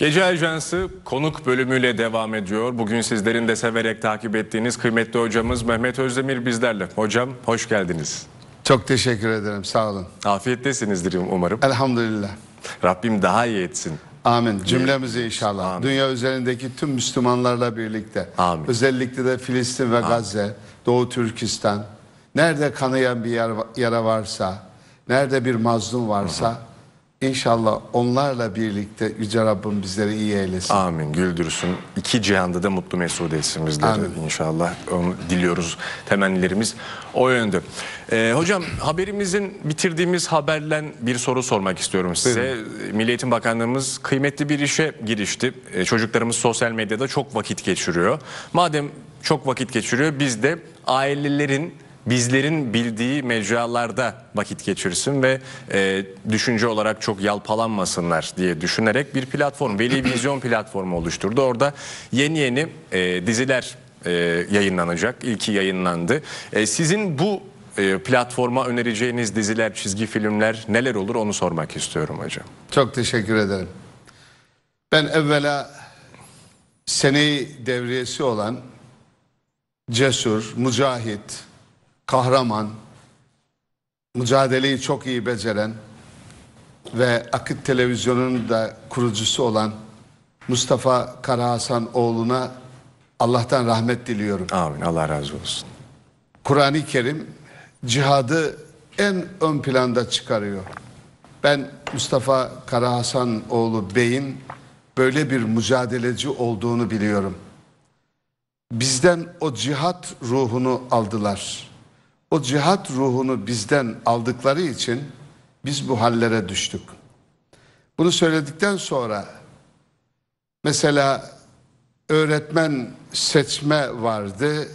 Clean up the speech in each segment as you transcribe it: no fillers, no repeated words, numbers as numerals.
Gece Ajansı konuk bölümüyle devam ediyor. Bugün sizlerin de severek takip ettiğiniz kıymetli hocamız Mehmet Özdemir bizlerle. Hocam hoş geldiniz. Çok teşekkür ederim, sağ olun. Afiyettesinizdir umarım. Elhamdülillah. Rabbim daha iyi etsin. Amin. Cümlemizi inşallah. Amin. Dünya üzerindeki tüm Müslümanlarla birlikte. Amin. Özellikle de Filistin ve Amin. Gazze, Doğu Türkistan. Nerede kanayan bir yara varsa, nerede bir mazlum varsa... Aha. İnşallah onlarla birlikte Yüce Rabbim bizleri iyi eylesin. Amin. Güldürsün. İki cihanda da mutlu mesut etsin bizleri. Amin. İnşallah onu diliyoruz. Temennilerimiz o yönde. Hocam haberimizin bitirdiğimiz haberle bir soru sormak istiyorum size. Buyurun. Milli Eğitim Bakanlığımız kıymetli bir işe girişti. Çocuklarımız sosyal medyada çok vakit geçiriyor. Madem çok vakit geçiriyor biz de ailelerin... Bizlerin bildiği mecralarda vakit geçirsin ve düşünce olarak çok yalpalanmasınlar diye düşünerek bir platform, Veli Vizyon platformu oluşturdu. Orada yeni diziler yayınlanacak. İlki yayınlandı. Sizin bu platforma önereceğiniz diziler, çizgi filmler neler olur onu sormak istiyorum hocam. Çok teşekkür ederim. Ben evvela seneyi devriyesi olan cesur, mücahit... Kahraman, mücadeleyi çok iyi beceren ve Akit Televizyonu'nun da kurucusu olan Mustafa Karahasan oğluna Allah'tan rahmet diliyorum. Amin. Allah razı olsun. Kur'an-ı Kerim cihadı en ön planda çıkarıyor. Ben Mustafa Karahasan oğlu Bey'in böyle bir mücadeleci olduğunu biliyorum. Bizden o cihat ruhunu aldılar. O cihat ruhunu bizden aldıkları için biz bu hallere düştük. Bunu söyledikten sonra mesela öğretmen seçme vardı.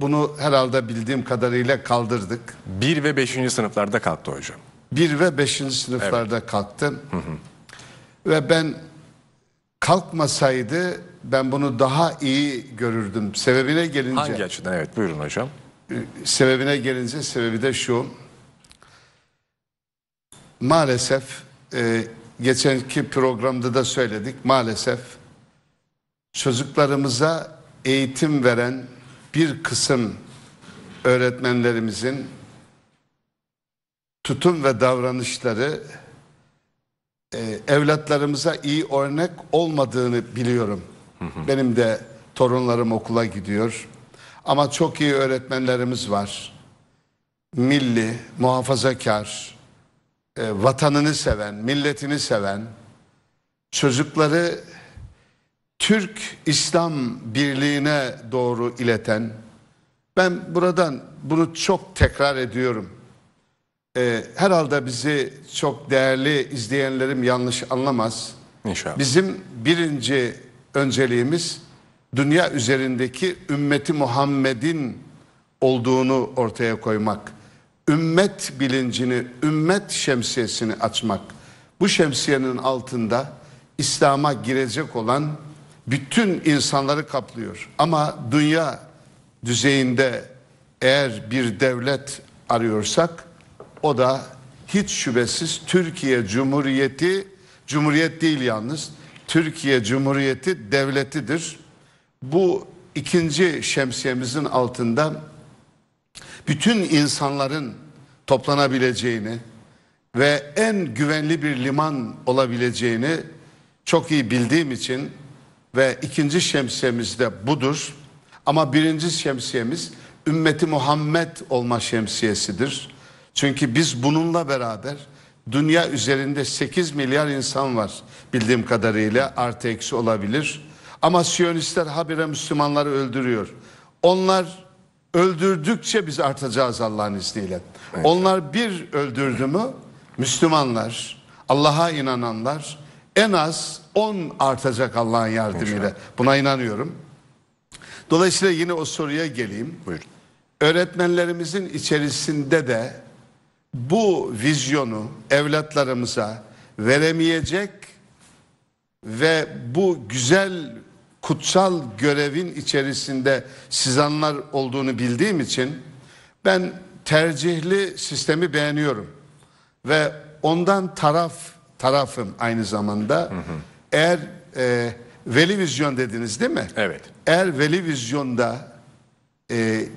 Bunu herhalde bildiğim kadarıyla kaldırdık. 1 ve 5. sınıflarda kalktı hocam. 1 ve 5. sınıflarda evet. Kalktım. Hı hı. Ve ben kalkmasaydı ben bunu daha iyi görürdüm. Sebebine gelince... Hangi açıdan? Evet buyurun hocam. Sebebine gelince sebebi de şu. Maalesef geçenki programda da söyledik. Maalesef çocuklarımıza eğitim veren bir kısım öğretmenlerimizin tutum ve davranışları evlatlarımıza iyi örnek olmadığını biliyorum. Benim de torunlarım okula gidiyor. Ama çok iyi öğretmenlerimiz var. Milli, muhafazakar, vatanını seven, milletini seven, çocukları Türk-İslam birliğine doğru ileten, ben buradan bunu çok tekrar ediyorum. Herhalde bizi çok değerli izleyenlerim yanlış anlamaz. İnşallah. Bizim birinci önceliğimiz... Dünya üzerindeki ümmeti Muhammed'in olduğunu ortaya koymak. Ümmet bilincini, ümmet şemsiyesini açmak. Bu şemsiyenin altında İslam'a girecek olan bütün insanları kaplıyor. Ama dünya düzeyinde eğer bir devlet arıyorsak o da hiç şüphesiz Türkiye Cumhuriyeti, Cumhuriyet değil yalnız, Türkiye Cumhuriyeti devletidir. Bu ikinci şemsiyemizin altında bütün insanların toplanabileceğini ve en güvenli bir liman olabileceğini çok iyi bildiğim için ve ikinci şemsiyemiz de budur. Ama birinci şemsiyemiz ümmeti Muhammed olma şemsiyesidir. Çünkü biz bununla beraber dünya üzerinde 8 milyar insan var bildiğim kadarıyla, artı eksi olabilir. Ama Siyonistler habire Müslümanları öldürüyor. Onlar öldürdükçe biz artacağız Allah'ın izniyle. Evet. Onlar bir öldürdü mü Müslümanlar, Allah'a inananlar en az 10 artacak Allah'ın yardımıyla. Evet. Buna inanıyorum. Dolayısıyla yine o soruya geleyim. Buyurun. Öğretmenlerimizin içerisinde de bu vizyonu evlatlarımıza veremeyecek ve bu güzel kutsal görevin içerisinde sızanlar olduğunu bildiğim için ben tercihli sistemi beğeniyorum ve ondan tarafım aynı zamanda. Eğer Veli Vizyon dediniz değil mi? Evet. Eğer Veli Vizyon'da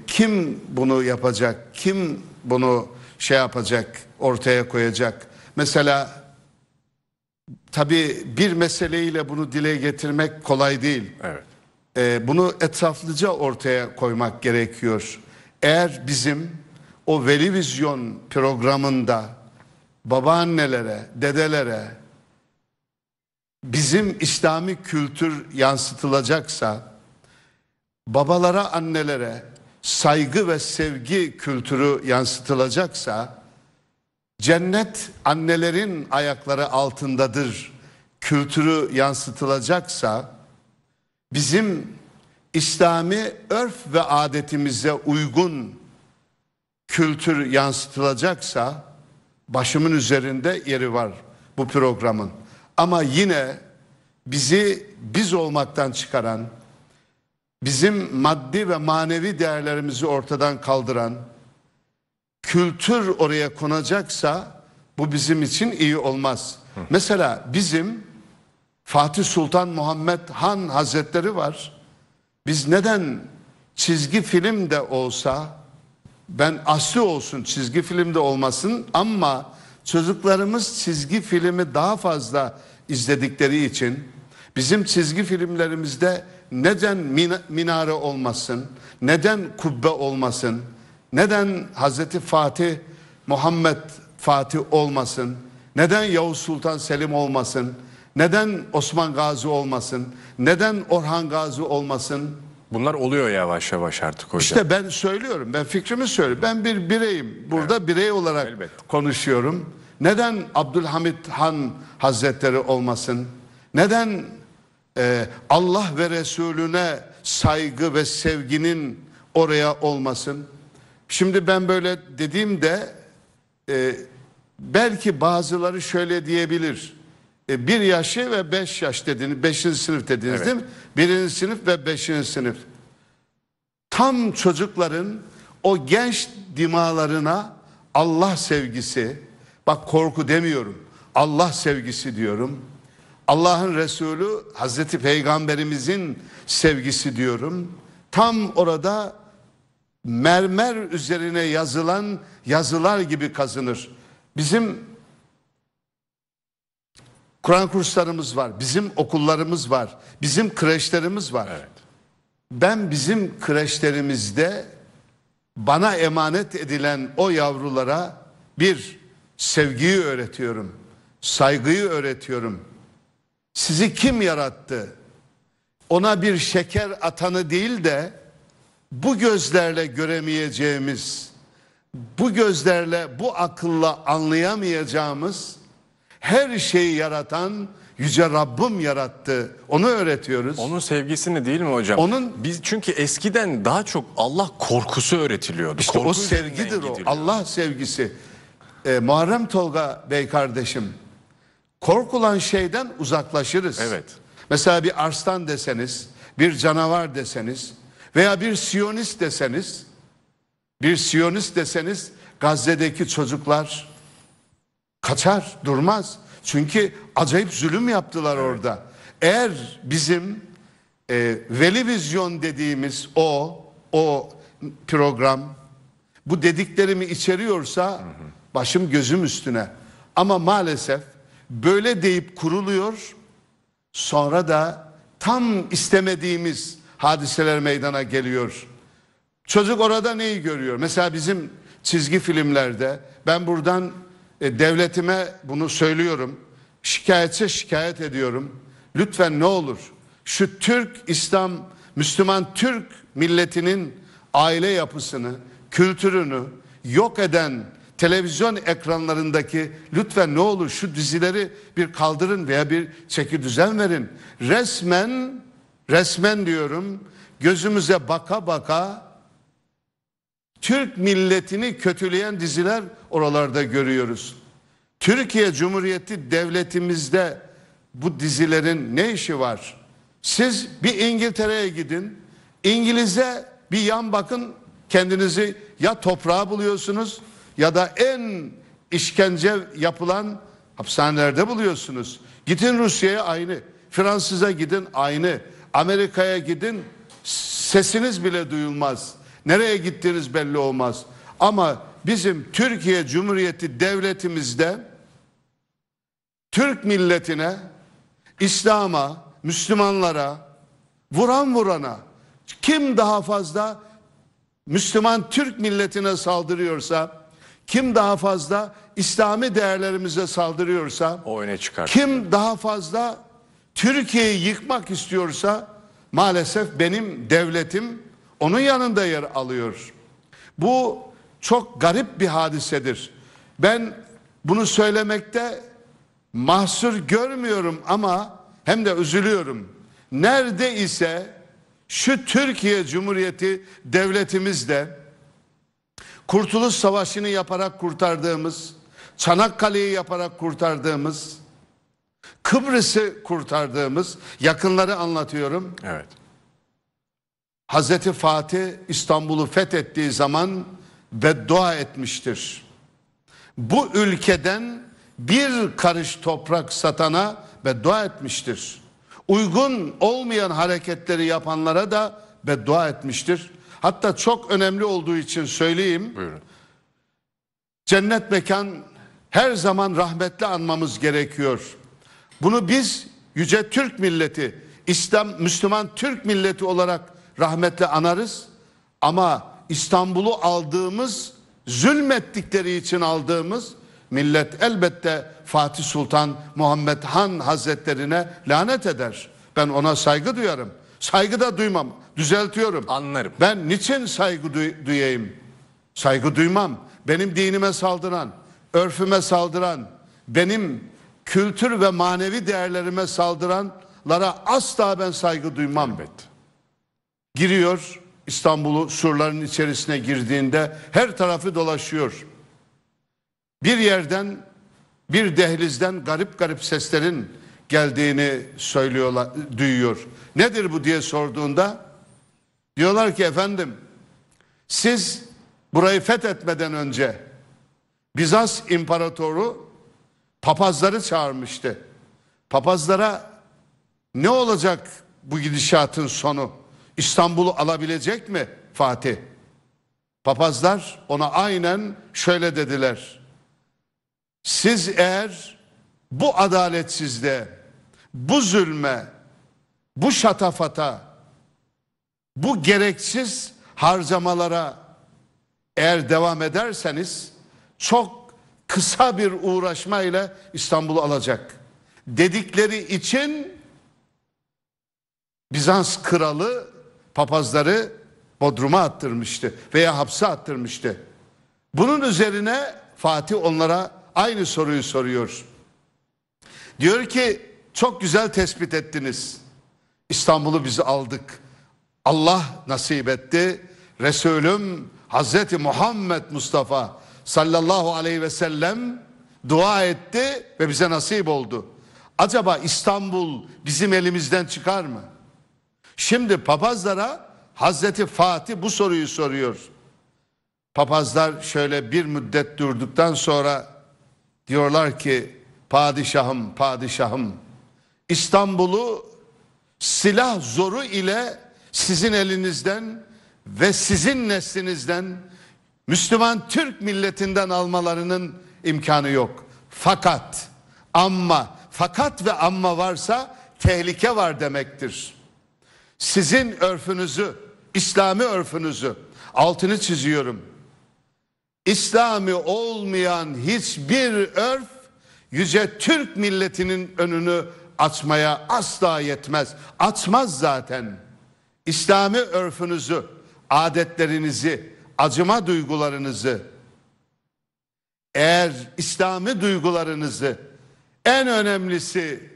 kim bunu yapacak, kim bunu şey yapacak, ortaya koyacak? Mesela tabii bir meseleyle bunu dile getirmek kolay değil. Evet. Bunu etraflıca ortaya koymak gerekiyor. Eğer bizim o Veli Vizyon programında babaannelere, dedelere bizim İslami kültür yansıtılacaksa, babalara, annelere saygı ve sevgi kültürü yansıtılacaksa, cennet annelerin ayakları altındadır kültürü yansıtılacaksa, bizim İslami örf ve adetimize uygun kültür yansıtılacaksa başımın üzerinde yeri var bu programın. Ama yine bizi biz olmaktan çıkaran, bizim maddi ve manevi değerlerimizi ortadan kaldıran kültür oraya konacaksa bu bizim için iyi olmaz. Hı. Mesela bizim Fatih Sultan Muhammed Han Hazretleri var. Biz neden çizgi film de olsa, ben aslı olsun çizgi filmde olmasın ama çocuklarımız çizgi filmi daha fazla izledikleri için bizim çizgi filmlerimizde neden minare olmasın, neden kubbe olmasın, neden Hazreti Fatih Muhammed Fatih olmasın, neden Yavuz Sultan Selim olmasın, neden Osman Gazi olmasın, neden Orhan Gazi olmasın? Bunlar oluyor yavaş yavaş artık hocam. İşte ben söylüyorum, ben fikrimi söylüyorum. Ben bir bireyim, burada evet, birey olarak elbette konuşuyorum. Neden Abdülhamit Han Hazretleri olmasın? Neden Allah ve Resulüne saygı ve sevginin oraya olmasın? Şimdi ben böyle dediğimde belki bazıları şöyle diyebilir. 1 yaşı ve 5 yaş dediniz, 5. sınıf dediniz evet, değil mi? 1. sınıf ve 5. sınıf. Tam çocukların o genç dimağlarına Allah sevgisi, bak korku demiyorum, Allah sevgisi diyorum. Allah'ın Resulü Hazreti Peygamberimizin sevgisi diyorum. Tam orada mermer üzerine yazılan yazılar gibi kazınır. Bizim Kur'an kurslarımız var, bizim okullarımız var, bizim kreşlerimiz var. Evet. Ben bizim kreşlerimizde bana emanet edilen o yavrulara bir, sevgiyi öğretiyorum, saygıyı öğretiyorum. Sizi kim yarattı? Ona bir şeker atanı değil de bu gözlerle göremeyeceğimiz, bu gözlerle, bu akılla anlayamayacağımız her şeyi yaratan Yüce Rabbim yarattı. Onu öğretiyoruz. Onun sevgisini değil mi hocam? Onun, biz çünkü eskiden daha çok Allah korkusu öğretiliyordu. İşte korku o sevgidir o. Allah sevgisi. Muharrem Tolga Bey kardeşim, korkulan şeyden uzaklaşırız. Evet. Mesela bir arslan deseniz, bir canavar deseniz veya bir Siyonist deseniz, Gazze'deki çocuklar kaçar, durmaz. Çünkü acayip zulüm yaptılar evet, orada. Eğer bizim Veli Vizyon dediğimiz o program bu dediklerimi içeriyorsa, hı hı, başım gözüm üstüne. Ama maalesef böyle deyip kuruluyor. Sonra da tam istemediğimiz hadiseler meydana geliyor. Çocuk orada neyi görüyor? Mesela bizim çizgi filmlerde, ben buradan devletime bunu söylüyorum, şikayetse şikayet ediyorum. Lütfen ne olur şu Türk, İslam, Müslüman Türk milletinin aile yapısını, kültürünü yok eden televizyon ekranlarındaki, lütfen ne olur şu dizileri bir kaldırın veya bir çeki düzen verin. Resmen diyorum, gözümüze baka baka Türk milletini kötüleyen diziler oralarda görüyoruz. Türkiye Cumhuriyeti devletimizde bu dizilerin ne işi var? Siz bir İngiltere'ye gidin, İngiliz'e bir yan bakın, kendinizi ya toprağa buluyorsunuz ya da en işkence yapılan hapishanelerde buluyorsunuz. Gidin Rusya'ya, aynı. Fransız'a gidin aynı. Amerika'ya gidin sesiniz bile duyulmaz. Nereye gittiğiniz belli olmaz. Ama bizim Türkiye Cumhuriyeti devletimizde Türk milletine, İslam'a, Müslümanlara, vuran vurana, kim daha fazla Müslüman Türk milletine saldırıyorsa, kim daha fazla İslami değerlerimize saldırıyorsa, o öne çıkar. Kim daha fazla Türkiye'yi yıkmak istiyorsa maalesef benim devletim onun yanında yer alıyor. Bu çok garip bir hadisedir. Ben bunu söylemekte mahsur görmüyorum ama hem de üzülüyorum. Nerede ise şu Türkiye Cumhuriyeti devletimizde Kurtuluş Savaşı'nı yaparak kurtardığımız, Çanakkale'yi yaparak kurtardığımız, Kıbrıs'ı kurtardığımız yakınları anlatıyorum. Evet. Hazreti Fatih İstanbul'u fethettiği zaman beddua etmiştir. Bu ülkeden bir karış toprak satana beddua etmiştir. Uygun olmayan hareketleri yapanlara da beddua etmiştir. Hatta çok önemli olduğu için söyleyeyim. Buyurun. Cennet mekan her zaman rahmetle anmamız gerekiyor. Bunu biz yüce Türk milleti, İslam Müslüman Türk milleti olarak rahmetle anarız. Ama İstanbul'u aldığımız, zulmettikleri için aldığımız millet elbette Fatih Sultan Muhammed Han Hazretlerine lanet eder. Ben ona saygı duyarım. Saygı da duymam. Düzeltiyorum. Anlarım. Ben niçin saygı duyayım? Saygı duymam. Benim dinime saldıran, örfüme saldıran, benim kültür ve manevi değerlerime saldıranlara asla ben saygı duymam. Evet. Giriyor İstanbul'u surların içerisine girdiğinde her tarafı dolaşıyor. Bir yerden, bir dehlizden garip garip seslerin geldiğini söylüyorlar, duyuyor. Nedir bu diye sorduğunda diyorlar ki efendim siz burayı fethetmeden önce Bizans imparatoru papazları çağırmıştı. Papazlara ne olacak bu gidişatın sonu? İstanbul'u alabilecek mi Fatih? Papazlar ona aynen şöyle dediler. Siz eğer bu adaletsizliğe, bu zulme, bu şatafata, bu gereksiz harcamalara eğer devam ederseniz çok kısa bir uğraşma ile İstanbul'u alacak. Dedikleri için Bizans kralı papazları Bodrum'a attırmıştı veya hapse attırmıştı. Bunun üzerine Fatih onlara aynı soruyu soruyor. Diyor ki çok güzel tespit ettiniz. İstanbul'u biz aldık. Allah nasip etti. Resulüm Hazreti Muhammed Mustafa sallallahu aleyhi ve sellem dua etti ve bize nasip oldu. Acaba İstanbul bizim elimizden çıkar mı? Şimdi papazlara Hazreti Fatih bu soruyu soruyor. Papazlar şöyle bir müddet durduktan sonra diyorlar ki padişahım, padişahım İstanbul'u silah zoru ile sizin elinizden ve sizin neslinizden Müslüman Türk milletinden almalarının imkanı yok. Fakat ve amma varsa tehlike var demektir. Sizin örfünüzü, İslami örfünüzü, altını çiziyorum. İslami olmayan hiçbir örf yüce Türk milletinin önünü açmaya asla yetmez. Açmaz zaten. İslami örfünüzü, adetlerinizi, acıma duygularınızı, eğer İslami duygularınızı, en önemlisi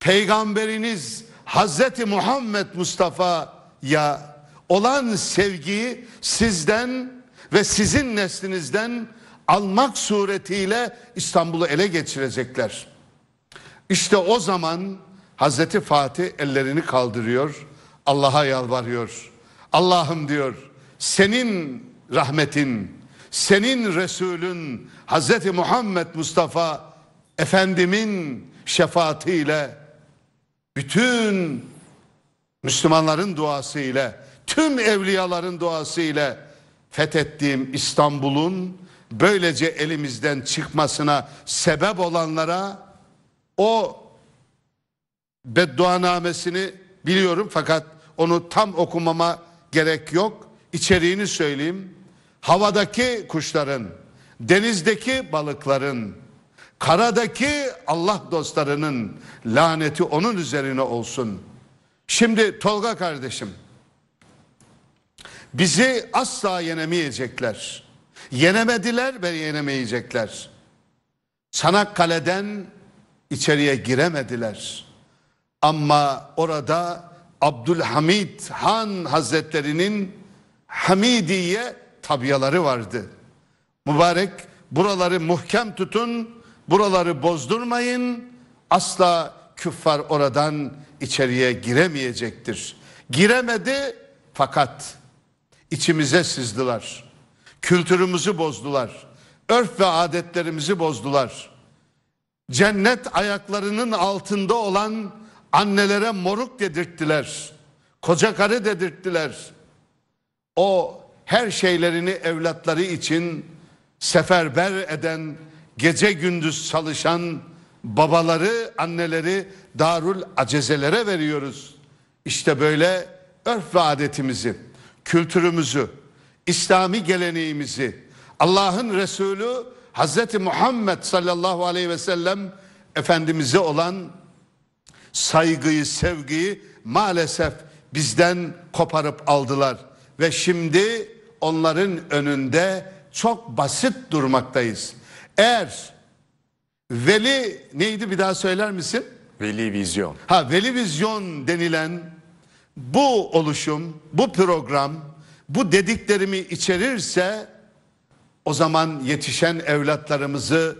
peygamberiniz Hazreti Muhammed Mustafa'ya olan sevgiyi sizden ve sizin neslinizden almak suretiyle İstanbul'u ele geçirecekler. İşte o zaman Hazreti Fatih ellerini kaldırıyor, Allah'a yalvarıyor. Allah'ım diyor, senin rahmetin, senin Resulün Hazreti Muhammed Mustafa Efendimin şefaatiyle bütün Müslümanların duası ile, tüm evliyaların duası ile fethettiğim İstanbul'un böylece elimizden çıkmasına sebep olanlara o bedduanamesini biliyorum fakat onu tam okumama gerek yok. İçeriğini söyleyeyim. Havadaki kuşların, denizdeki balıkların, karadaki Allah dostlarının laneti onun üzerine olsun. Şimdi Tolga kardeşim, bizi asla yenemeyecekler. Yenemediler ve yenemeyecekler. Çanakkale'den içeriye giremediler. Ama orada Abdülhamit Han Hazretleri'nin Hamidiye tabiyaları vardı. Mübarek, buraları muhkem tutun, buraları bozdurmayın. Asla küffar oradan içeriye giremeyecektir. Giremedi fakat içimize sızdılar. Kültürümüzü bozdular. Örf ve adetlerimizi bozdular. Cennet ayaklarının altında olan annelere moruk dedirttiler. Koca karı dedirttiler. O her şeylerini evlatları için seferber eden, gece gündüz çalışan babaları, anneleri darul acezelere veriyoruz. İşte böyle örf ve adetimizi, kültürümüzü, İslami geleneğimizi Allah'ın Resulü Hazreti Muhammed sallallahu aleyhi ve sellem Efendimiz'e olan saygıyı, sevgiyi maalesef bizden koparıp aldılar. Ve şimdi onların önünde çok basit durmaktayız. Eğer Veli neydi bir daha söyler misin? Veli Vizyon. Ha, Veli Vizyon denilen bu oluşum, bu program, bu dediklerimi içerirse o zaman yetişen evlatlarımızı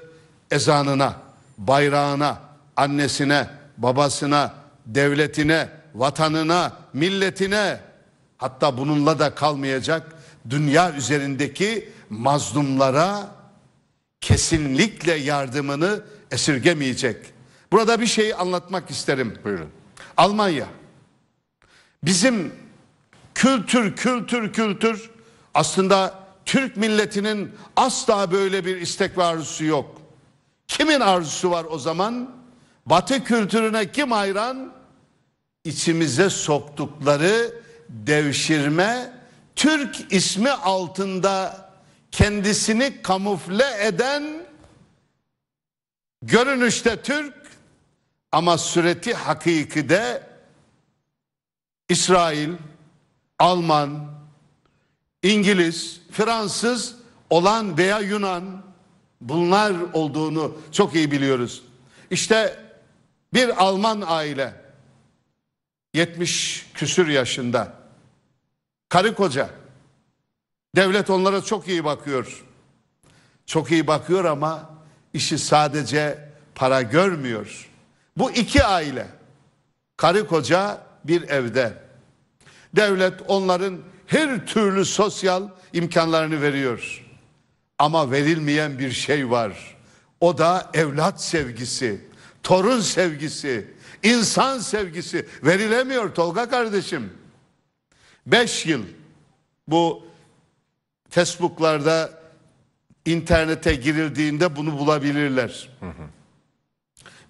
ezanına, bayrağına, annesine, babasına, devletine, vatanına, milletine, hatta bununla da kalmayacak dünya üzerindeki mazlumlara kesinlikle yardımını esirgemeyecek. Burada bir şey anlatmak isterim. Buyurun. Almanya. Bizim kültür aslında Türk milletinin asla böyle bir istek ve arzusu yok. Kimin arzusu var o zaman? Batı kültürüne kim hayran? İçimize soktukları devşirme, Türk ismi altında kendisini kamufle eden, görünüşte Türk ama sureti hakikide İsrail, Alman, İngiliz, Fransız olan veya Yunan, bunlar olduğunu çok iyi biliyoruz. İşte bir Alman aile 70 küsür yaşında, karı koca. Devlet onlara çok iyi bakıyor. Çok iyi bakıyor ama işi sadece para görmüyor. Bu iki aile, karı koca bir evde. Devlet onların her türlü sosyal imkanlarını veriyor. Ama verilmeyen bir şey var. O da evlat sevgisi, torun sevgisi, insan sevgisi verilemiyor Tolga kardeşim. 5 yıl bu Facebook'larda, internete girildiğinde bunu bulabilirler.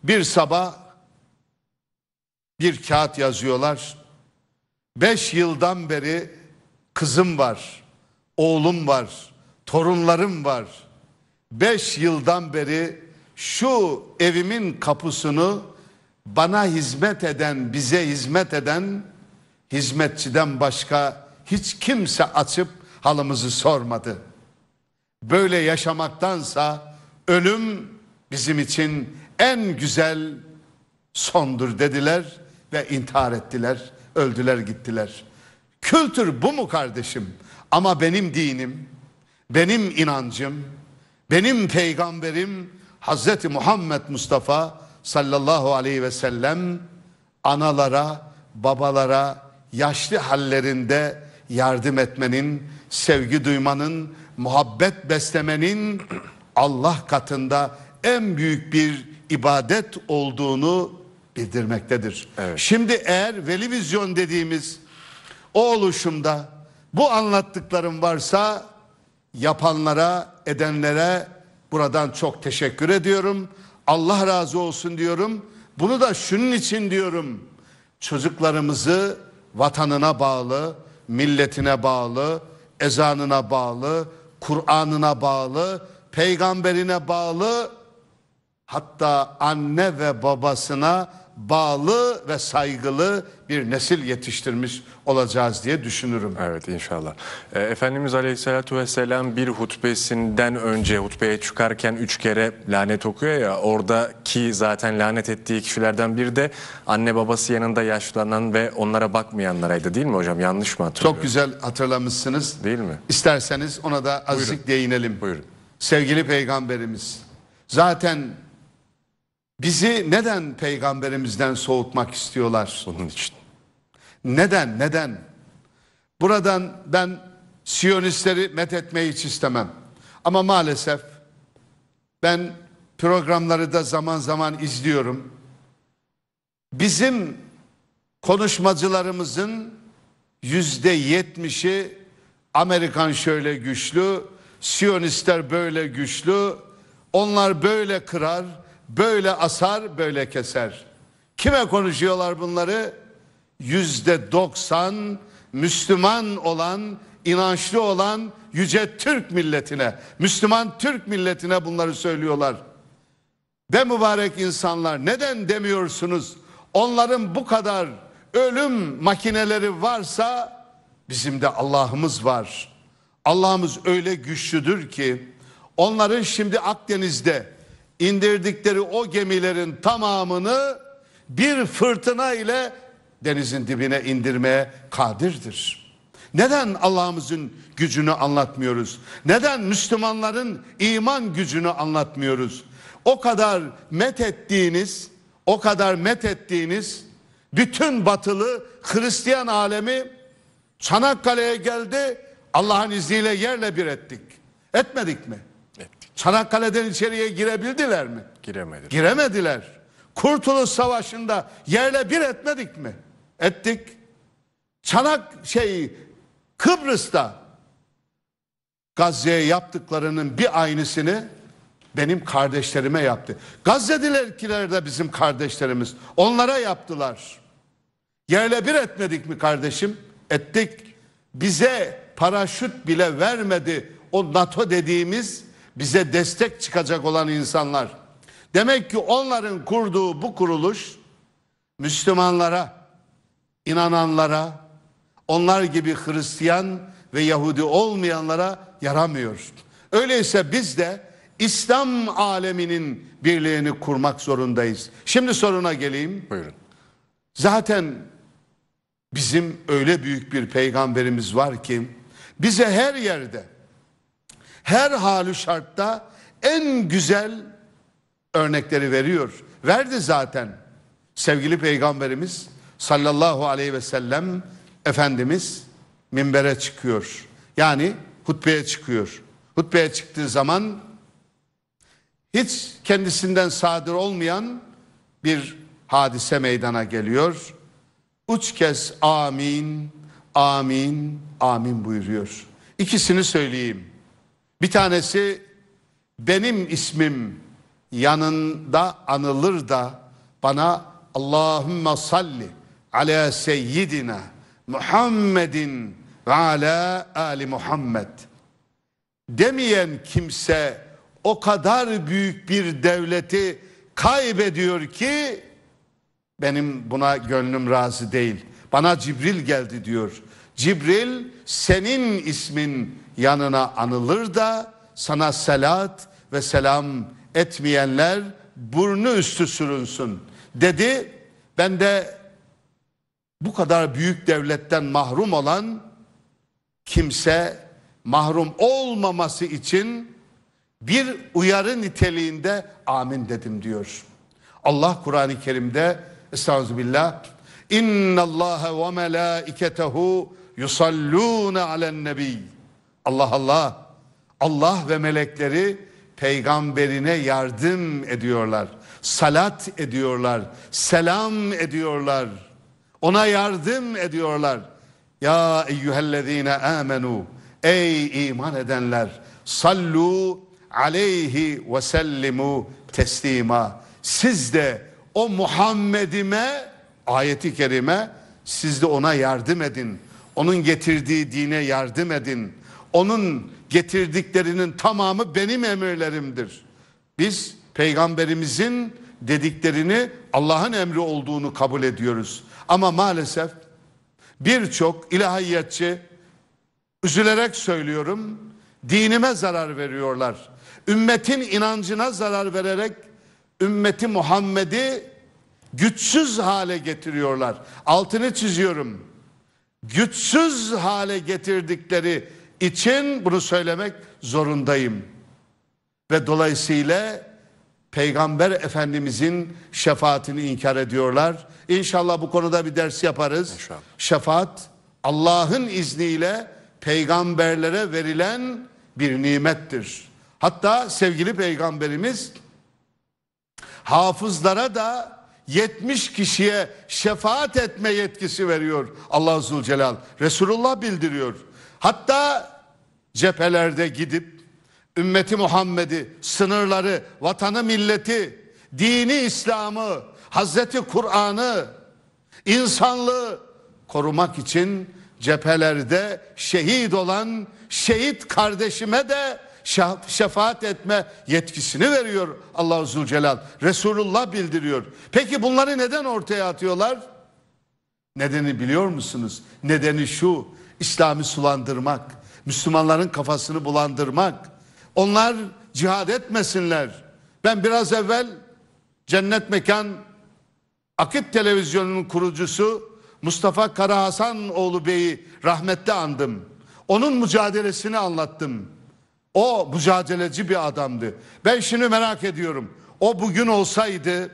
Bir sabah bir kağıt yazıyorlar. 5 yıldan beri kızım var, oğlum var, torunlarım var. 5 yıldan beri şu evimin kapısını bana hizmet eden, bize hizmet eden hizmetçiden başka hiç kimse açıp halımızı sormadı. Böyle yaşamaktansa ölüm bizim için en güzel sondur dediler ve intihar ettiler, öldüler gittiler. Kültür bu mu kardeşim? Ama benim dinim, benim inancım, benim peygamberim Hazreti Muhammed Mustafa sallallahu aleyhi ve sellem analara, babalara yaşlı hallerinde yardım etmenin, sevgi duymanın, muhabbet beslemenin Allah katında en büyük bir ibadet olduğunu bildirmektedir. Evet. Şimdi eğer Veli Vizyon dediğimiz o oluşumda bu anlattıklarım varsa yapanlara, edenlere buradan çok teşekkür ediyorum. Allah razı olsun diyorum. Bunu da şunun için diyorum. Çocuklarımızı vatanına bağlı, milletine bağlı, ezanına bağlı, Kur'an'ına bağlı, peygamberine bağlı, hatta anne ve babasına bağlı ve saygılı bir nesil yetiştirmiş olacağız diye düşünürüm. Evet, inşallah. Efendimiz Aleyhisselatü Vesselam bir hutbesinden önce, hutbeye çıkarken 3 kere lanet okuyor ya, oradaki zaten lanet ettiği kişilerden biri de anne babası yanında yaşlanan ve onlara bakmayanlaraydı, değil mi hocam? Yanlış mı hatırlıyorum? Çok güzel hatırlamışsınız. Değil mi? İsterseniz ona da azıcık buyurun, değinelim. Buyurun. Sevgili Peygamberimiz zaten bizi neden peygamberimizden soğutmak istiyorlar? Bunun için. Neden? Neden? Buradan ben Siyonistleri methetmeyi hiç istemem. Ama maalesef ben programları da zaman zaman izliyorum. Bizim konuşmacılarımızın %70'i Amerikan şöyle güçlü, Siyonistler böyle güçlü, onlar böyle kırar, böyle asar, böyle keser. Kime konuşuyorlar bunları? %90 Müslüman olan, inançlı olan yüce Türk milletine, Müslüman Türk milletine bunları söylüyorlar. Ve mübarek insanlar, neden demiyorsunuz? Onların bu kadar ölüm makineleri varsa bizim de Allah'ımız var. Allah'ımız öyle güçlüdür ki onların şimdi Akdeniz'de indirdikleri o gemilerin tamamını bir fırtına ile denizin dibine indirmeye kadirdir. Neden Allah'ımızın gücünü anlatmıyoruz? Neden Müslümanların iman gücünü anlatmıyoruz? O kadar methettiğiniz, o kadar methettiğiniz bütün batılı Hristiyan alemi Çanakkale'ye geldi, Allah'ın izniyle yerle bir ettik. Etmedik mi? Çanakkale'den içeriye girebildiler mi? Giremediler. Giremediler. Kurtuluş Savaşı'nda yerle bir etmedik mi? Ettik. Kıbrıs'ta Gazze'ye yaptıklarının bir aynısını benim kardeşlerime yaptı. Gazze'dekiler de bizim kardeşlerimiz. Onlara yaptılar. Yerle bir etmedik mi kardeşim? Ettik. Bize paraşüt bile vermedi o NATO dediğimiz, bize destek çıkacak olan insanlar. Demek ki onların kurduğu bu kuruluş Müslümanlara, inananlara, onlar gibi Hristiyan ve Yahudi olmayanlara yaramıyor. Öyleyse biz de İslam aleminin birliğini kurmak zorundayız. Şimdi soruna geleyim. Buyurun. Zaten bizim öyle büyük bir peygamberimiz var ki bize her yerde, her halü şartta en güzel örnekleri veriyor. Verdi zaten. Sevgili Peygamberimiz sallallahu aleyhi ve sellem Efendimiz minbere çıkıyor. Yani hutbeye çıkıyor. Hutbeye çıktığı zaman hiç kendisinden sadır olmayan bir hadise meydana geliyor. 3 kez amin, amin, amin buyuruyor. İkisini söyleyeyim. Bir tanesi, benim ismim yanında anılır da bana Allahümme salli ala seyyidina Muhammedin ve ala ali Muhammed demeyen kimse o kadar büyük bir devleti kaybediyor ki benim buna gönlüm razı değil. Bana Cibril geldi diyor. Cibril, senin ismin yanına anılır da sana salat ve selam etmeyenler burnu üstü sürünsün dedi. Ben de bu kadar büyük devletten mahrum olan kimse mahrum olmaması için bir uyarı niteliğinde amin dedim diyor. Allah Kur'an-ı Kerim'de estağfirullah inna Allaha ve melaiketehu yusallûne alen nebiy. Allah Allah, Allah ve melekleri peygamberine yardım ediyorlar. salat ediyorlar, selam ediyorlar, ona yardım ediyorlar. Ya eyyühellezine amenu, ey iman edenler, sallu aleyhi ve sellimu teslima. Siz de o Muhammed'ime, ayeti kerime, siz de ona yardım edin. Onun getirdiği dine yardım edin. Onun getirdiklerinin tamamı benim emirlerimdir. Biz peygamberimizin dediklerini Allah'ın emri olduğunu kabul ediyoruz. Ama maalesef birçok ilahiyatçı, üzülerek söylüyorum, dinime zarar veriyorlar. Ümmetin inancına zarar vererek ümmeti Muhammed'i güçsüz hale getiriyorlar. Altını çiziyorum. Güçsüz hale getirdikleri için bunu söylemek zorundayım. Ve dolayısıyla Peygamber Efendimizin şefaatini inkar ediyorlar. İnşallah bu konuda bir ders yaparız. İnşallah. Şefaat Allah'ın izniyle peygamberlere verilen bir nimettir. Hatta sevgili peygamberimiz hafızlara da 70 kişiye şefaat etme yetkisi veriyor Allah Zülcelal. Resulullah bildiriyor. Hatta cephelerde gidip ümmeti Muhammed'i, sınırları, vatanı, milleti, dini İslam'ı, Hazreti Kur'an'ı, insanlığı korumak için cephelerde şehit olan şehit kardeşime de şefaat etme yetkisini veriyor Allah-u Zülcelal. Resulullah bildiriyor. Peki bunları neden ortaya atıyorlar? Nedeni biliyor musunuz? Nedeni şu: İslam'ı sulandırmak, Müslümanların kafasını bulandırmak. Onlar cihad etmesinler. Ben biraz evvel Cennet Mekan Akit Televizyonu'nun kurucusu Mustafa Karahasan oğlu Bey'i rahmetle andım. Onun mücadelesini anlattım. O mücadeleci bir adamdı. Ben şimdi merak ediyorum. O bugün olsaydı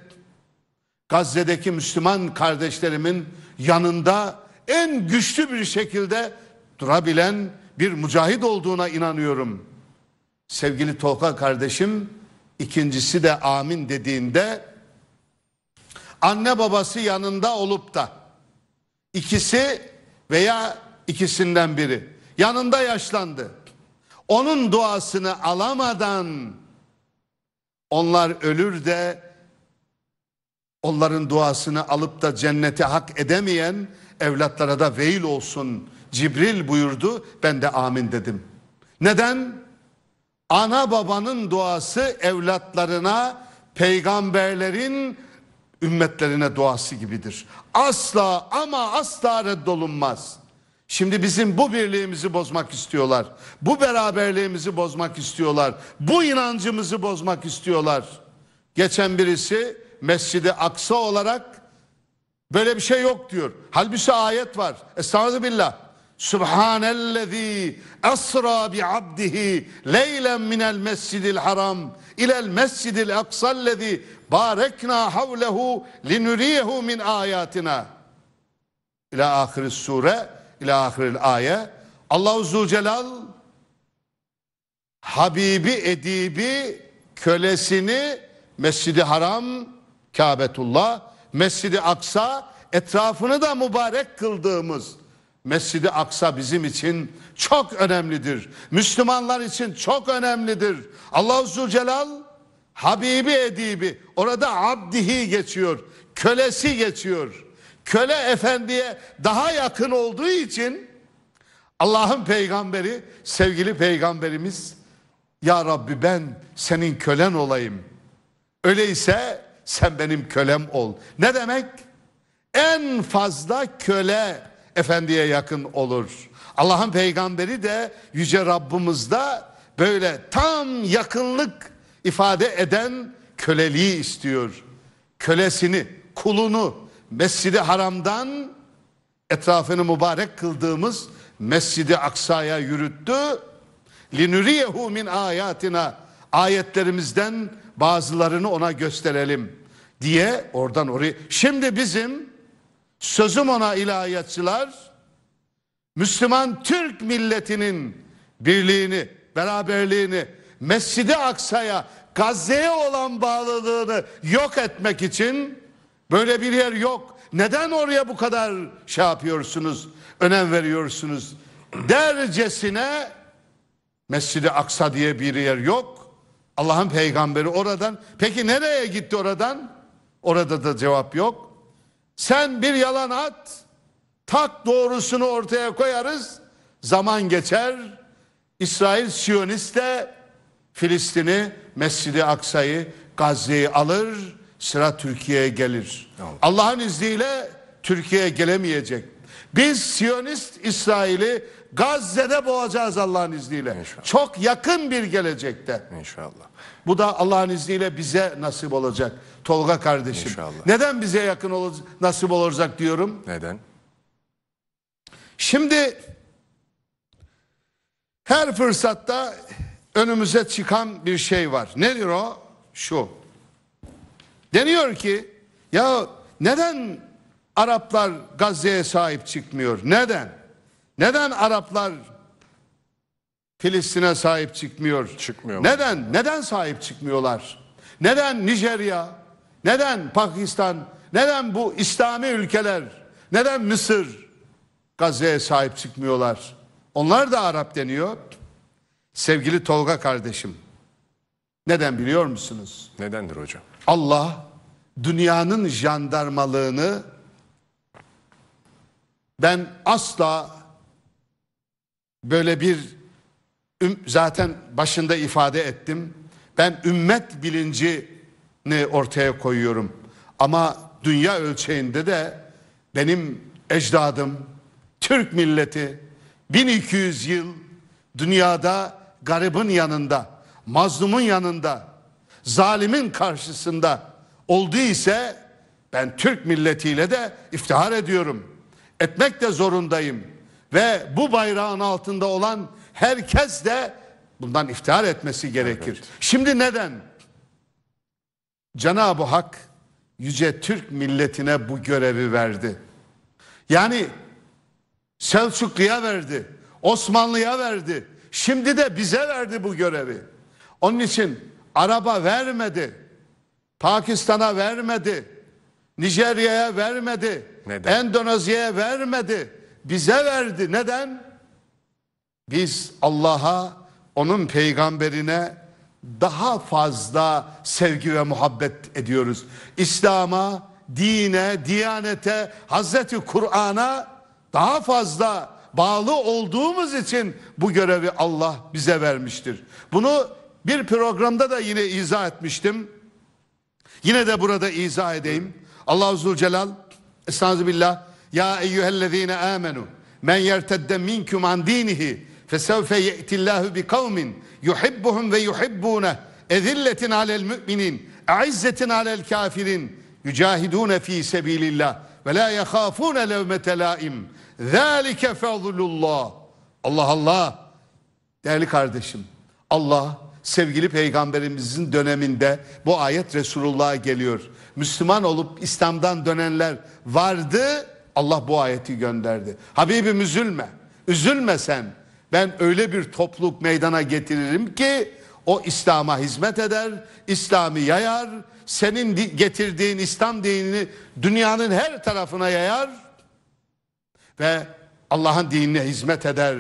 Gazze'deki Müslüman kardeşlerimin yanında en güçlü bir şekilde durabilen bir mücahit olduğuna inanıyorum. Sevgili Tolga kardeşim, ikincisi de amin dediğinde anne babası yanında olup da ikisi veya ikisinden biri yanında yaşlandı. Onun duasını alamadan onlar ölür de onların duasını alıp da cennete hak edemeyen evlatlara da veil olsun Cibril buyurdu. Ben de amin dedim. Neden? Ana babanın duası evlatlarına peygamberlerin ümmetlerine duası gibidir. Asla ama asla reddolunmaz. Şimdi bizim bu birliğimizi bozmak istiyorlar. Bu beraberliğimizi bozmak istiyorlar. Bu inancımızı bozmak istiyorlar. Geçen birisi Mescid-i Aksa olarak böyle bir şey yok diyor. Halbuki ayet var. Estağfirullah. Subhanellezî esra bi abdihi leylen minel mescidil haram ilel mescidil aksallezî barekna havlehu linuriyehu min ayatina. İlâ ahir sure, ilâ ahiril âye. Allah-u Zülcelal habibi, edibi, kölesini Mescid-i Haram, Kâbetullah, Mescid-i Aksa, etrafını da mübarek kıldığımız Mescid-i Aksa bizim için çok önemlidir. Müslümanlar için çok önemlidir. Allah-u Zülcelal habibi, edibi, orada abdihi geçiyor, kölesi geçiyor. Köle efendiye daha yakın olduğu için Allah'ın peygamberi, sevgili peygamberimiz, ya Rabbi ben senin kölen olayım, öyleyse sen benim kölem ol. Ne demek? En fazla köle efendiye yakın olur. Allah'ın peygamberi de yüce Rabbimiz'da böyle tam yakınlık ifade eden köleliği istiyor. Kölesini, kulunu Mescid-i Haram'dan etrafını mübarek kıldığımız Mescid-i Aksa'ya yürüttü. لِنُرِيَهُ مِنْ آيَاتِنَا, ayetlerimizden bazılarını ona gösterelim diye oradan oraya. Şimdi bizim sözüm ona ilahiyatçılar, Müslüman Türk milletinin birliğini, beraberliğini Mescid-i Aksa'ya Gazze'ye olan bağlılığını yok etmek için böyle bir yer yok. Neden oraya bu kadar şey yapıyorsunuz, önem veriyorsunuz dercesine Mescid-i Aksa diye bir yer yok. Allah'ın peygamberi oradan. Peki nereye gitti oradan? Orada da cevap yok. Sen bir yalan at, tak doğrusunu ortaya koyarız. Zaman geçer. İsrail Siyonist de Filistin'i, Mescid-i Aksa'yı, Gazze'yi alır. Sıra Türkiye'ye gelir. Allah'ın izniyle Türkiye'ye gelemeyecek. Biz Siyonist İsrail'i Gazze'de boğacağız Allah'ın izniyle. İnşallah. Çok yakın bir gelecekte. İnşallah. Bu da Allah'ın izniyle bize nasip olacak. Tolga kardeşim. İnşallah. Neden bize yakın nasip olacak diyorum? Neden? Şimdi her fırsatta önümüze çıkan bir şey var. Nedir o? Şu. Deniyor ki ya neden Araplar Gazze'ye sahip çıkmıyor? Neden? Neden Araplar Filistin'e sahip çıkmıyor? Çıkmıyor. Neden? Mu? Neden sahip çıkmıyorlar? Neden Nijerya? Neden Pakistan? Neden bu İslami ülkeler? Neden Mısır Gazze'ye sahip çıkmıyorlar? Onlar da Arap deniyor. Sevgili Tolga kardeşim, neden biliyor musunuz? Nedendir hocam? Allah dünyanın jandarmalığını ben asla böyle bir zaten başında ifade ettim. Ben ümmet bilincini ortaya koyuyorum. Ama dünya ölçeğinde de benim ecdadım, Türk milleti 1200 yıl dünyada garibin yanında, mazlumun yanında, zalimin karşısında olduğu ise ben Türk milletiyle de iftihar ediyorum. Etmek de zorundayım. Ve bu bayrağın altında olan herkes de bundan iftihar etmesi gerekir. Evet. Şimdi neden? Cenab-ı Hak yüce Türk milletine bu görevi verdi. Yani Selçuklu'ya verdi, Osmanlı'ya verdi. Şimdi de bize verdi bu görevi. Onun için Arap'a vermedi, Pakistan'a vermedi, Nijerya'ya vermedi, Endonezya'ya vermedi, bize verdi. Neden? Biz Allah'a, onun peygamberine daha fazla sevgi ve muhabbet ediyoruz. İslam'a, dine, diyanete, Hazreti Kur'an'a daha fazla bağlı olduğumuz için bu görevi Allah bize vermiştir. Bunu bir programda da yine izah etmiştim. Yine de burada izah edeyim. Allah-u Zülcelal Estağfirullah. Ya eyyühellezine amenu men yertedde minkum an dinihi fesevfe ye'tillahu bi kavmin yuhibbuhum ve yuhibbune ezilletin alel müminin e'izzetin alel kafirin yücahidune fi sebilillah ve la yehafune levmete laim zâlike fezlullah. Allah Allah. Değerli kardeşim, Allah sevgili peygamberimizin döneminde bu ayet Resulullah'a geliyor. Müslüman olup İslam'dan dönenler vardı. Allah bu ayeti gönderdi. Habibim üzülme. Üzülme sen. Ben öyle bir topluluk meydana getiririm ki o İslam'a hizmet eder, İslam'ı yayar, senin getirdiğin İslam dinini dünyanın her tarafına yayar ve Allah'ın dinine hizmet eder.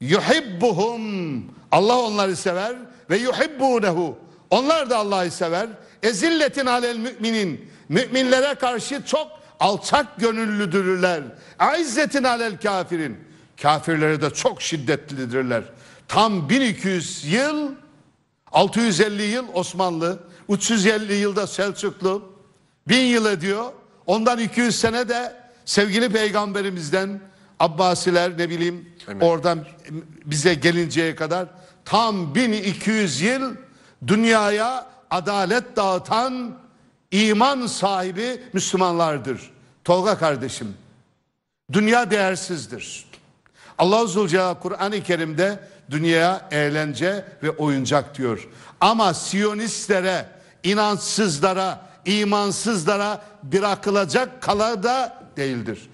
Yuhibbuhum. Allah onları sever ve yuhibbunehu. Onlar da Allah'ı sever. Ezilletin alel müminin. Müminlere karşı çok alçak gönüllüdürler. Aizzetin alel kafirin. Kafirlere de çok şiddetlidirler. Tam 1200 yıl, 650 yıl Osmanlı, 350 yılda Selçuklu, 1000 yıl ediyor. Ondan 200 sene de sevgili peygamberimizden Abbasiler, ne bileyim, evet, oradan bize gelinceye kadar tam 1200 yıl dünyaya adalet dağıtan iman sahibi Müslümanlardır. Tolga kardeşim, dünya değersizdir. Allah-u Zülcelal Kur'an-ı Kerim'de dünyaya eğlence ve oyuncak diyor. Ama Siyonistlere, inançsızlara, imansızlara bırakılacak kala da değildir.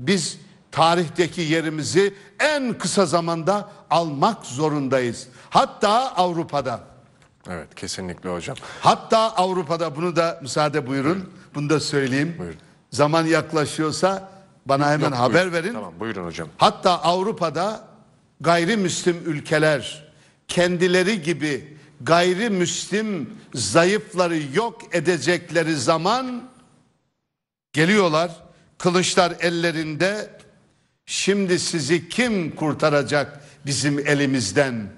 Biz tarihteki yerimizi en kısa zamanda almak zorundayız. Hatta Avrupa'da Evet, kesinlikle hocam. Hatta Avrupa'da, bunu da müsaade buyurun, bunu da söyleyeyim. Buyurun. Zaman yaklaşıyorsa bana hemen haber verin. Tamam, buyurun hocam. Hatta Avrupa'da gayrimüslim ülkeler kendileri gibi gayrimüslim zayıfları yok edecekleri zaman geliyorlar, kılıçlar ellerinde, şimdi sizi kim kurtaracak bizim elimizden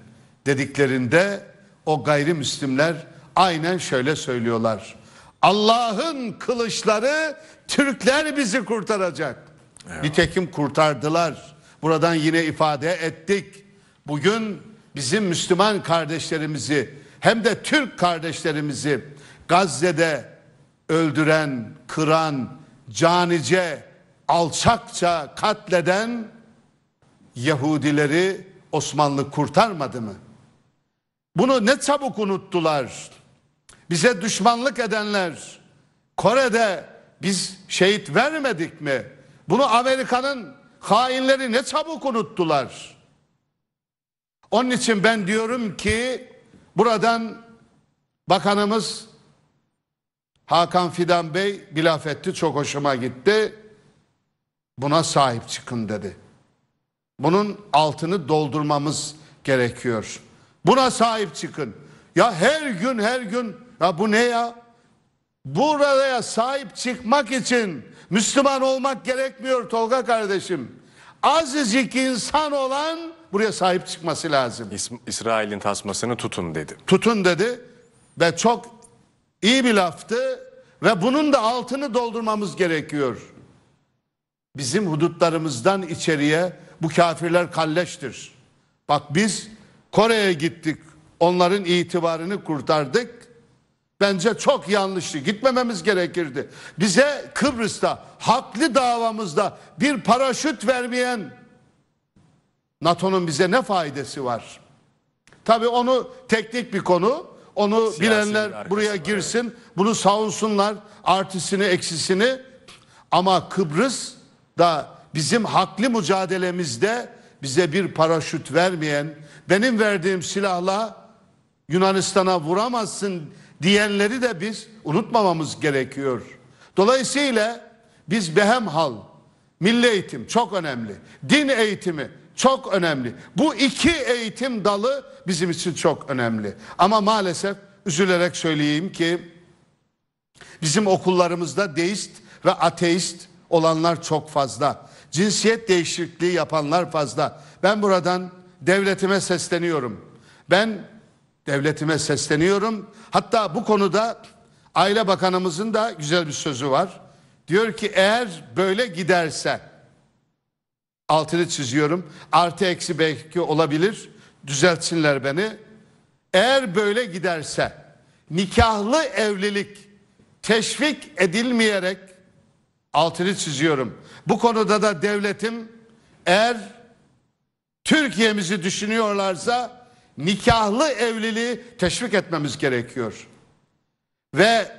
dediklerinde o gayrimüslimler aynen şöyle söylüyorlar: Allah'ın kılıçları, Türkler bizi kurtaracak. Evet. Nitekim kurtardılar. Buradan yine ifade ettik. Bugün bizim Müslüman kardeşlerimizi, hem de Türk kardeşlerimizi Gazze'de öldüren, kıran, canice, alçakça katleden Yahudileri Osmanlı kurtarmadı mı? Bunu ne çabuk unuttular. Bize düşmanlık edenler, Kore'de biz şehit vermedik mi? Bunu Amerika'nın hainleri ne çabuk unuttular. Onun için ben diyorum ki buradan bakanımız Hakan Fidan Bey bir laf etti, çok hoşuma gitti. Buna sahip çıkın dedi. Bunun altını doldurmamız gerekiyor. Buna sahip çıkın. Ya her gün her gün, ya bu ne ya? Buraya sahip çıkmak için Müslüman olmak gerekmiyor Tolga kardeşim. Azıcık insan olan buraya sahip çıkması lazım. İsrail'in tasmasını tutun dedi. Tutun dedi ve çok iyi bir laftı ve bunun da altını doldurmamız gerekiyor. Bizim hudutlarımızdan içeriye bu kafirler kalleştir. Bak biz Kore'ye gittik, onların itibarını kurtardık. Bence çok yanlıştı. Gitmememiz gerekirdi. Bize Kıbrıs'ta haklı davamızda bir paraşüt vermeyen NATO'nun bize ne faydası var? Tabii onu teknik bir konu. Onu siyasi bilenler buraya girsin. Evet. Bunu savunsunlar. Artısını, eksisini. Ama Kıbrıs'da bizim haklı mücadelemizde bize bir paraşüt vermeyen, benim verdiğim silahla Yunanistan'a vuramazsın diyenleri de biz unutmamamız gerekiyor. Dolayısıyla biz behemhal, milli eğitim çok önemli, din eğitimi çok önemli. Bu iki eğitim dalı bizim için çok önemli. Ama maalesef üzülerek söyleyeyim ki bizim okullarımızda deist ve ateist olanlar çok fazla. Cinsiyet değişikliği yapanlar fazla. Ben buradan devletime sesleniyorum. Hatta bu konuda Aile Bakanımızın da güzel bir sözü var. Diyor ki eğer böyle giderse, altını çiziyorum, artı eksi belki olabilir, düzeltsinler beni. Eğer böyle giderse nikahlı evlilik teşvik edilmeyerek, altını çiziyorum, bu konuda da devletim eğer Türkiye'mizi düşünüyorlarsa nikahlı evliliği teşvik etmemiz gerekiyor. Ve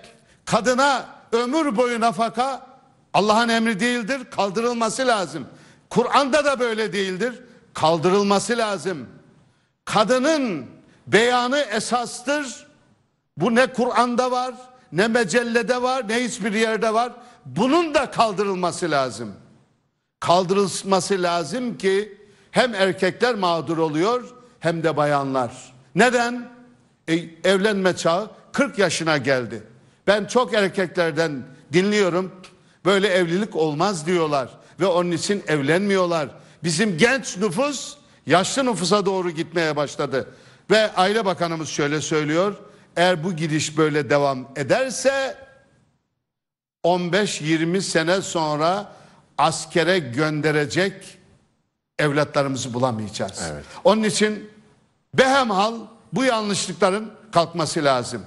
kadına ömür boyu nafaka Allah'ın emri değildir, kaldırılması lazım. Kur'an'da da böyle değildir, kaldırılması lazım. Kadının beyanı esastır. Bu ne Kur'an'da var, ne mecellede var, ne hiçbir yerde var. Bunun da kaldırılması lazım. Kaldırılması lazım ki hem erkekler mağdur oluyor hem de bayanlar. Neden? Evlenme çağı 40 yaşına geldi. Ben çok erkeklerden dinliyorum, böyle evlilik olmaz diyorlar ve onun için evlenmiyorlar. Bizim genç nüfus yaşlı nüfusa doğru gitmeye başladı. Ve Aile Bakanımız şöyle söylüyor: eğer bu gidiş böyle devam ederse 15-20 sene sonra askere gönderecek evlatlarımızı bulamayacağız. Evet. Onun için behemhal bu yanlışlıkların kalkması lazım.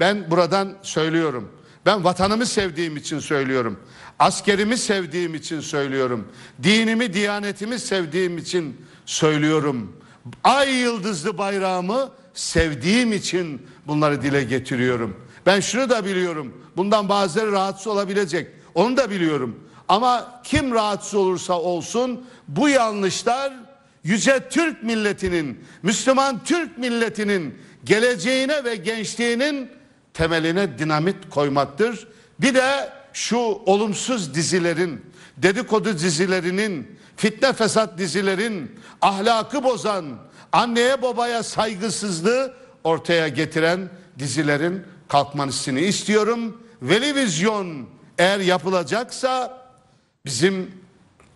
Ben buradan söylüyorum. Ben vatanımı sevdiğim için söylüyorum. Askerimi sevdiğim için söylüyorum. Dinimi, diyanetimi sevdiğim için söylüyorum. Ay yıldızlı bayrağımı sevdiğim için bunları dile getiriyorum. Ben şunu da biliyorum, bundan bazıları rahatsız olabilecek, onu da biliyorum. Ama kim rahatsız olursa olsun bu yanlışlar Yüce Türk milletinin, Müslüman Türk milletinin geleceğine ve gençliğinin temeline dinamit koymaktır. Bir de şu olumsuz dizilerin, dedikodu dizilerinin, fitne fesat dizilerin, ahlakı bozan, anneye babaya saygısızlığı ortaya getiren dizilerin kalkmasını istiyorum. Veli Vizyon eğer yapılacaksa bizim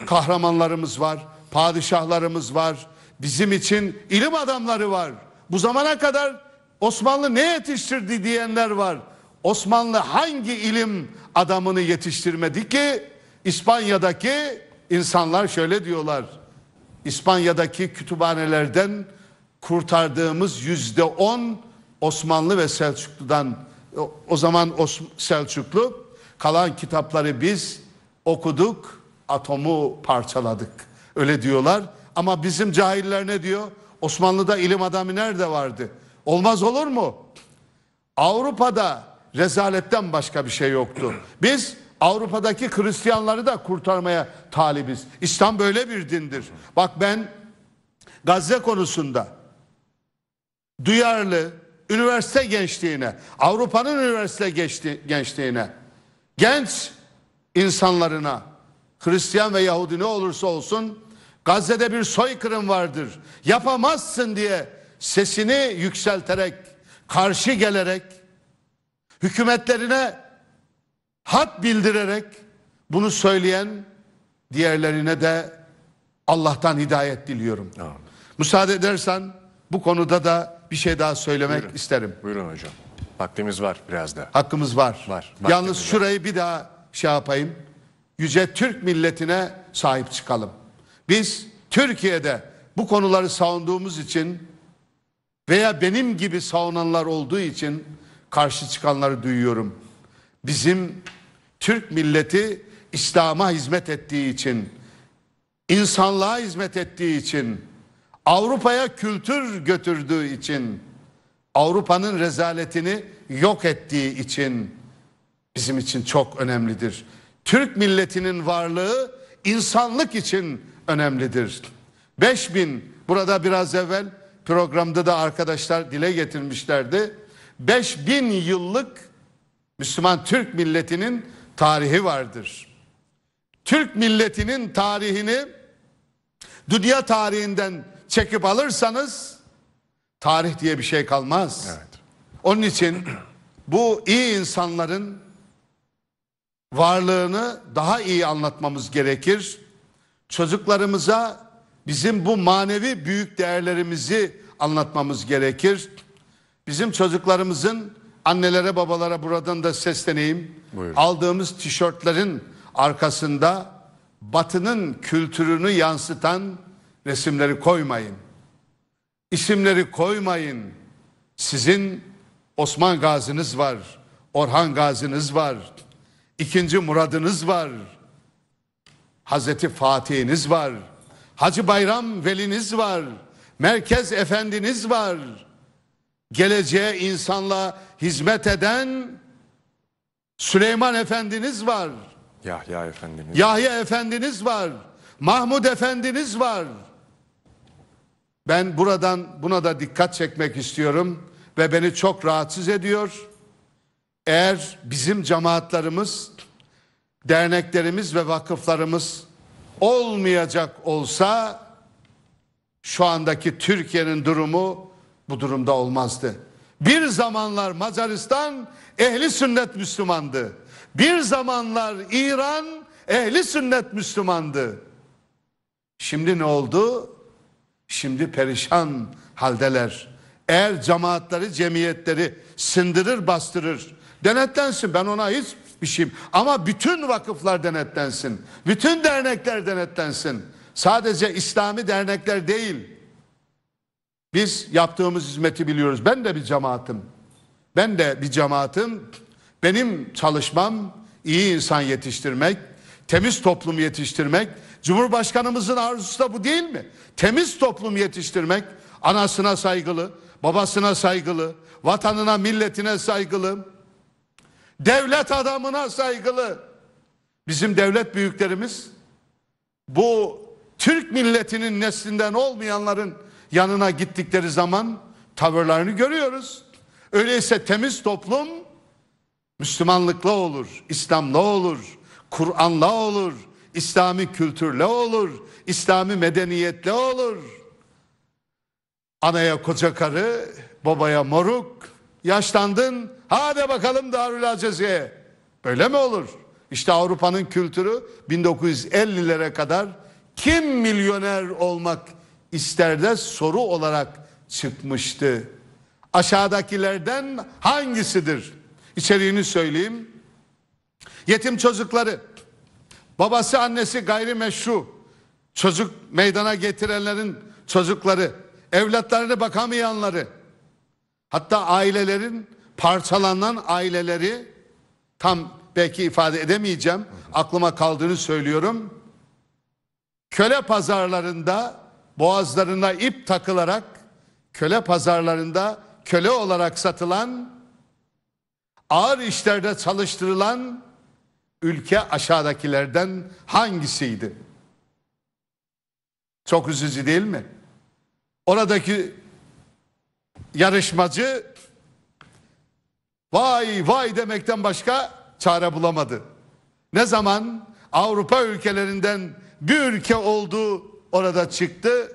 kahramanlarımız var, padişahlarımız var, bizim için ilim adamları var. Bu zamana kadar Osmanlı ne yetiştirdi diyenler var. Osmanlı hangi ilim adamını yetiştirmedi ki? İspanya'daki insanlar şöyle diyorlar. İspanya'daki kütüphanelerden kurtardığımız %10 Osmanlı ve Selçuklu'dan. O zaman Selçuklu, kalan kitapları biz okuduk, atomu parçaladık. Öyle diyorlar. Ama bizim cahiller ne diyor? Osmanlı'da ilim adamı nerede vardı? Olmaz olur mu? Avrupa'da rezaletten başka bir şey yoktu. Biz Avrupa'daki Hristiyanları da kurtarmaya talibiz. İslam böyle bir dindir. Bak, ben Gazze konusunda duyarlı, üniversite gençliğine, Avrupa'nın üniversite gençliğine, genç insanlarına, Hristiyan ve Yahudi ne olursa olsun, Gazze'de bir soykırım vardır, yapamazsın diye sesini yükselterek, karşı gelerek, hükümetlerine hat bildirerek bunu söyleyen diğerlerine de Allah'tan hidayet diliyorum. Amin. Müsaade edersen bu konuda da bir şey daha söylemek Buyurun. İsterim. Buyurun hocam. Vaktimiz var biraz da. Hakkımız var. Yalnız şurayı bir daha şey yapayım. Yüce Türk milletine sahip çıkalım. Biz Türkiye'de bu konuları savunduğumuz için veya benim gibi savunanlar olduğu için karşı çıkanları duyuyorum. Bizim Türk milleti İslam'a hizmet ettiği için, insanlığa hizmet ettiği için, Avrupa'ya kültür götürdüğü için, Avrupa'nın rezaletini yok ettiği için bizim için çok önemlidir. Türk milletinin varlığı insanlık için önemlidir. 5000, burada biraz evvel programda da arkadaşlar dile getirmişlerdi. 5000 yıllık Müslüman Türk milletinin tarihi vardır. Türk milletinin tarihini dünya tarihinden çekip alırsanız tarih diye bir şey kalmaz. Evet. Onun için bu iyi insanların varlığını daha iyi anlatmamız gerekir. Çocuklarımıza bizim bu manevi büyük değerlerimizi anlatmamız gerekir. Bizim çocuklarımızın, annelere babalara buradan da sesleneyim, Buyurun. Aldığımız tişörtlerin arkasında Batı'nın kültürünü yansıtan resimleri koymayın, isimleri koymayın. Sizin Osman Gazi'niz var, Orhan Gazi'niz var, 2. Murad'ınız var, Hazreti Fatih'iniz var, Hacı Bayram Veli'niz var, Merkez Efendiniz var. Geleceğe insanla hizmet eden Süleyman Efendiniz var, Yahya Efendiniz var, Mahmut Efendiniz var. Ben buradan buna da dikkat çekmek istiyorum ve beni çok rahatsız ediyor. Eğer bizim cemaatlarimiz, derneklerimiz ve vakıflarımız olmayacak olsa şu andaki Türkiye'nin durumu bu durumda olmazdı. Bir zamanlar Macaristan ehli sünnet Müslümandı. Bir zamanlar İran ehli sünnet Müslümandı. Şimdi ne oldu? Şimdi perişan haldeler. Eğer cemaatleri, cemiyetleri sindirir, bastırır, denetlensin. Ben ona hiç bir şeyim. Ama bütün vakıflar denetlensin. Bütün dernekler denetlensin. Sadece İslami dernekler değil. Biz yaptığımız hizmeti biliyoruz. Ben de bir cemaatim. Benim çalışmam iyi insan yetiştirmek, temiz toplum yetiştirmek. Cumhurbaşkanımızın arzusu da bu değil mi? Temiz toplum yetiştirmek, anasına saygılı, babasına saygılı, vatanına, milletine saygılı, devlet adamına saygılı. Bizim devlet büyüklerimiz bu Türk milletinin neslinden olmayanların yanına gittikleri zaman tavırlarını görüyoruz. Öyleyse temiz toplum Müslümanlıkla olur, İslam'la olur, Kur'an'la olur, İslami kültürle olur, İslami medeniyetle olur. Anaya koca karı, babaya moruk, yaşlandın, hadi bakalım Darül Aceze'ye. Böyle mi olur? İşte Avrupa'nın kültürü 1950'lere kadar kim milyoner olmak ister de soru olarak çıkmıştı. Aşağıdakilerden hangisidir? İçeriğini söyleyeyim. Yetim çocukları, babası annesi gayrimeşru çocuk meydana getirenlerin çocukları, evlatlarına bakamayanları, hatta ailelerin parçalanan aileleri, tam belki ifade edemeyeceğim, aklıma kaldığını söylüyorum. Köle pazarlarında boğazlarına ip takılarak köle pazarlarında köle olarak satılan, ağır işlerde çalıştırılan ülke aşağıdakilerden hangisiydi? Çok üzücü değil mi? Oradaki yarışmacı vay vay demekten başka çare bulamadı. Ne zaman Avrupa ülkelerinden bir ülke olduğu orada çıktı,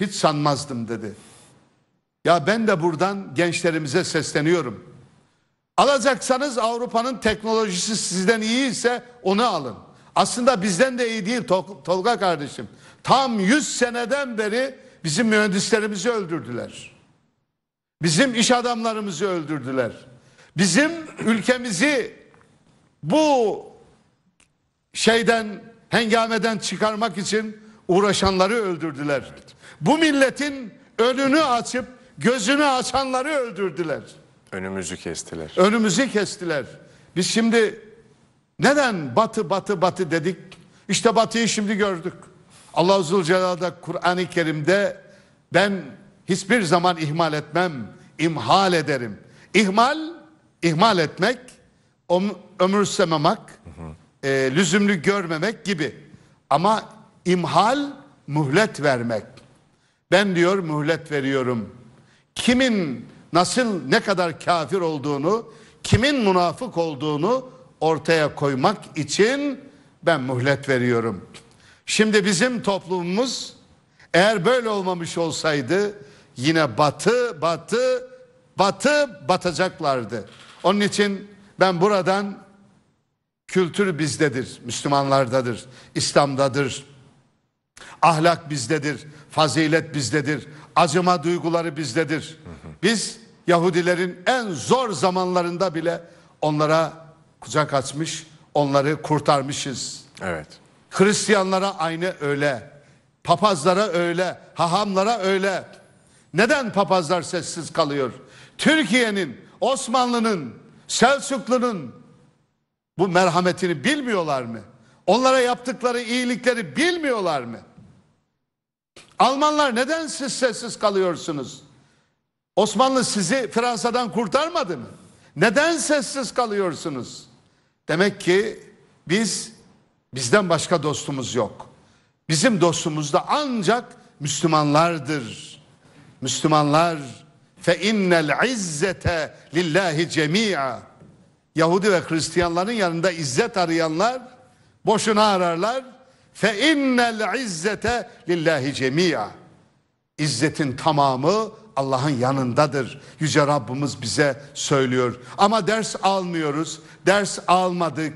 hiç sanmazdım dedi. Ya ben de buradan gençlerimize sesleniyorum. Alacaksanız Avrupa'nın teknolojisi sizden iyiyse onu alın. Aslında bizden de iyi değil Tolga kardeşim. Tam 100 seneden beri bizim mühendislerimizi öldürdüler. Bizim iş adamlarımızı öldürdüler. Bizim ülkemizi bu hengameden çıkarmak için uğraşanları öldürdüler. Bu milletin önünü açıp gözünü açanları öldürdüler. Önümüzü kestiler. Önümüzü kestiler. Biz şimdi neden batı batı batı dedik? İşte batıyı şimdi gördük. Allah-u Zülcelal'da Kur'an-ı Kerim'de ben hiçbir zaman ihmal etmem, imhal ederim. İhmal etmek, ömürsememek, lüzumlu görmemek gibi. Ama imhal, mühlet vermek. Ben diyor mühlet veriyorum. Kimin nasıl ne kadar kafir olduğunu, kimin münafık olduğunu ortaya koymak için ben mühlet veriyorum. Şimdi bizim toplumumuz eğer böyle olmamış olsaydı yine batacaklardı. Onun için ben buradan kültür bizdedir, Müslümanlardadır, İslam'dadır. Ahlak bizdedir, fazilet bizdedir, acıma duyguları bizdedir. Biz Yahudilerin en zor zamanlarında bile onlara kucak açmış, onları kurtarmışız. Evet. Hristiyanlara aynı öyle, papazlara öyle, hahamlara öyle. Neden papazlar sessiz kalıyor? Türkiye'nin, Osmanlı'nın, Selçuklu'nun bu merhametini bilmiyorlar mı? Onlara yaptıkları iyilikleri bilmiyorlar mı? Almanlar neden siz sessiz kalıyorsunuz? Osmanlı sizi Fransa'dan kurtarmadı mı? Neden sessiz kalıyorsunuz? Demek ki bizden başka dostumuz yok. Bizim dostumuz da ancak Müslümanlardır. Müslümanlar fe innel izzete lillahi cemia. Yahudi ve Hristiyanların yanında izzet arayanlar boşuna ararlar. Fe innel izzete lillahi cemia. İzzetin tamamı Allah'ın yanındadır. Yüce Rabbimiz bize söylüyor. Ama ders almıyoruz. Ders almadık.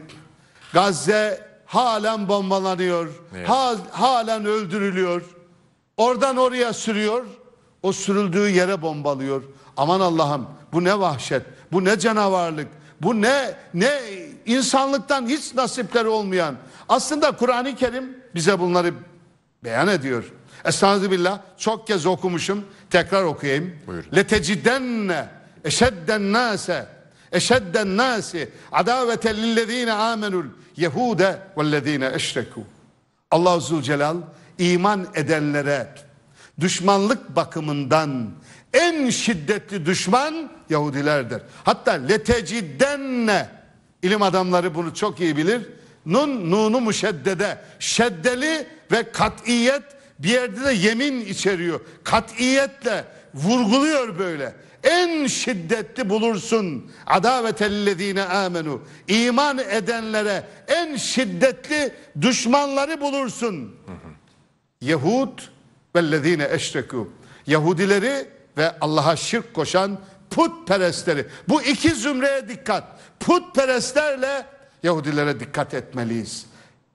Gazze halen bombalanıyor. Evet. Halen öldürülüyor. Oradan oraya sürüyor. O sürüldüğü yere bombalıyor. Aman Allah'ım, bu ne vahşet. Bu ne canavarlık. Bu ne insanlıktan hiç nasipleri olmayan. Aslında Kur'an-ı Kerim bize bunları beyan ediyor. Estağfirullah, çok kez okumuşum. Tekrar okuyayım. Letecidenne eşedden nase adaveten lillezine amenul yehude vellezine eşreku. Allah-u Zülcelal iman edenlere düşmanlık bakımından en şiddetli düşman Yahudilerdir. Hatta letecidenne, ilim adamları bunu çok iyi bilir. Nunu müşeddede, şeddeli ve kat'iyet bir yerde de yemin içeriyor. Kat'iyetle vurguluyor böyle. En şiddetli bulursun adavetellezine amenu. İman edenlere en şiddetli düşmanları bulursun. Yahud vellezine eşrekû. Yahudileri ve Allah'a şirk koşan putperestleri. Bu iki zümreye dikkat. Putperestlerle Yahudilere dikkat etmeliyiz.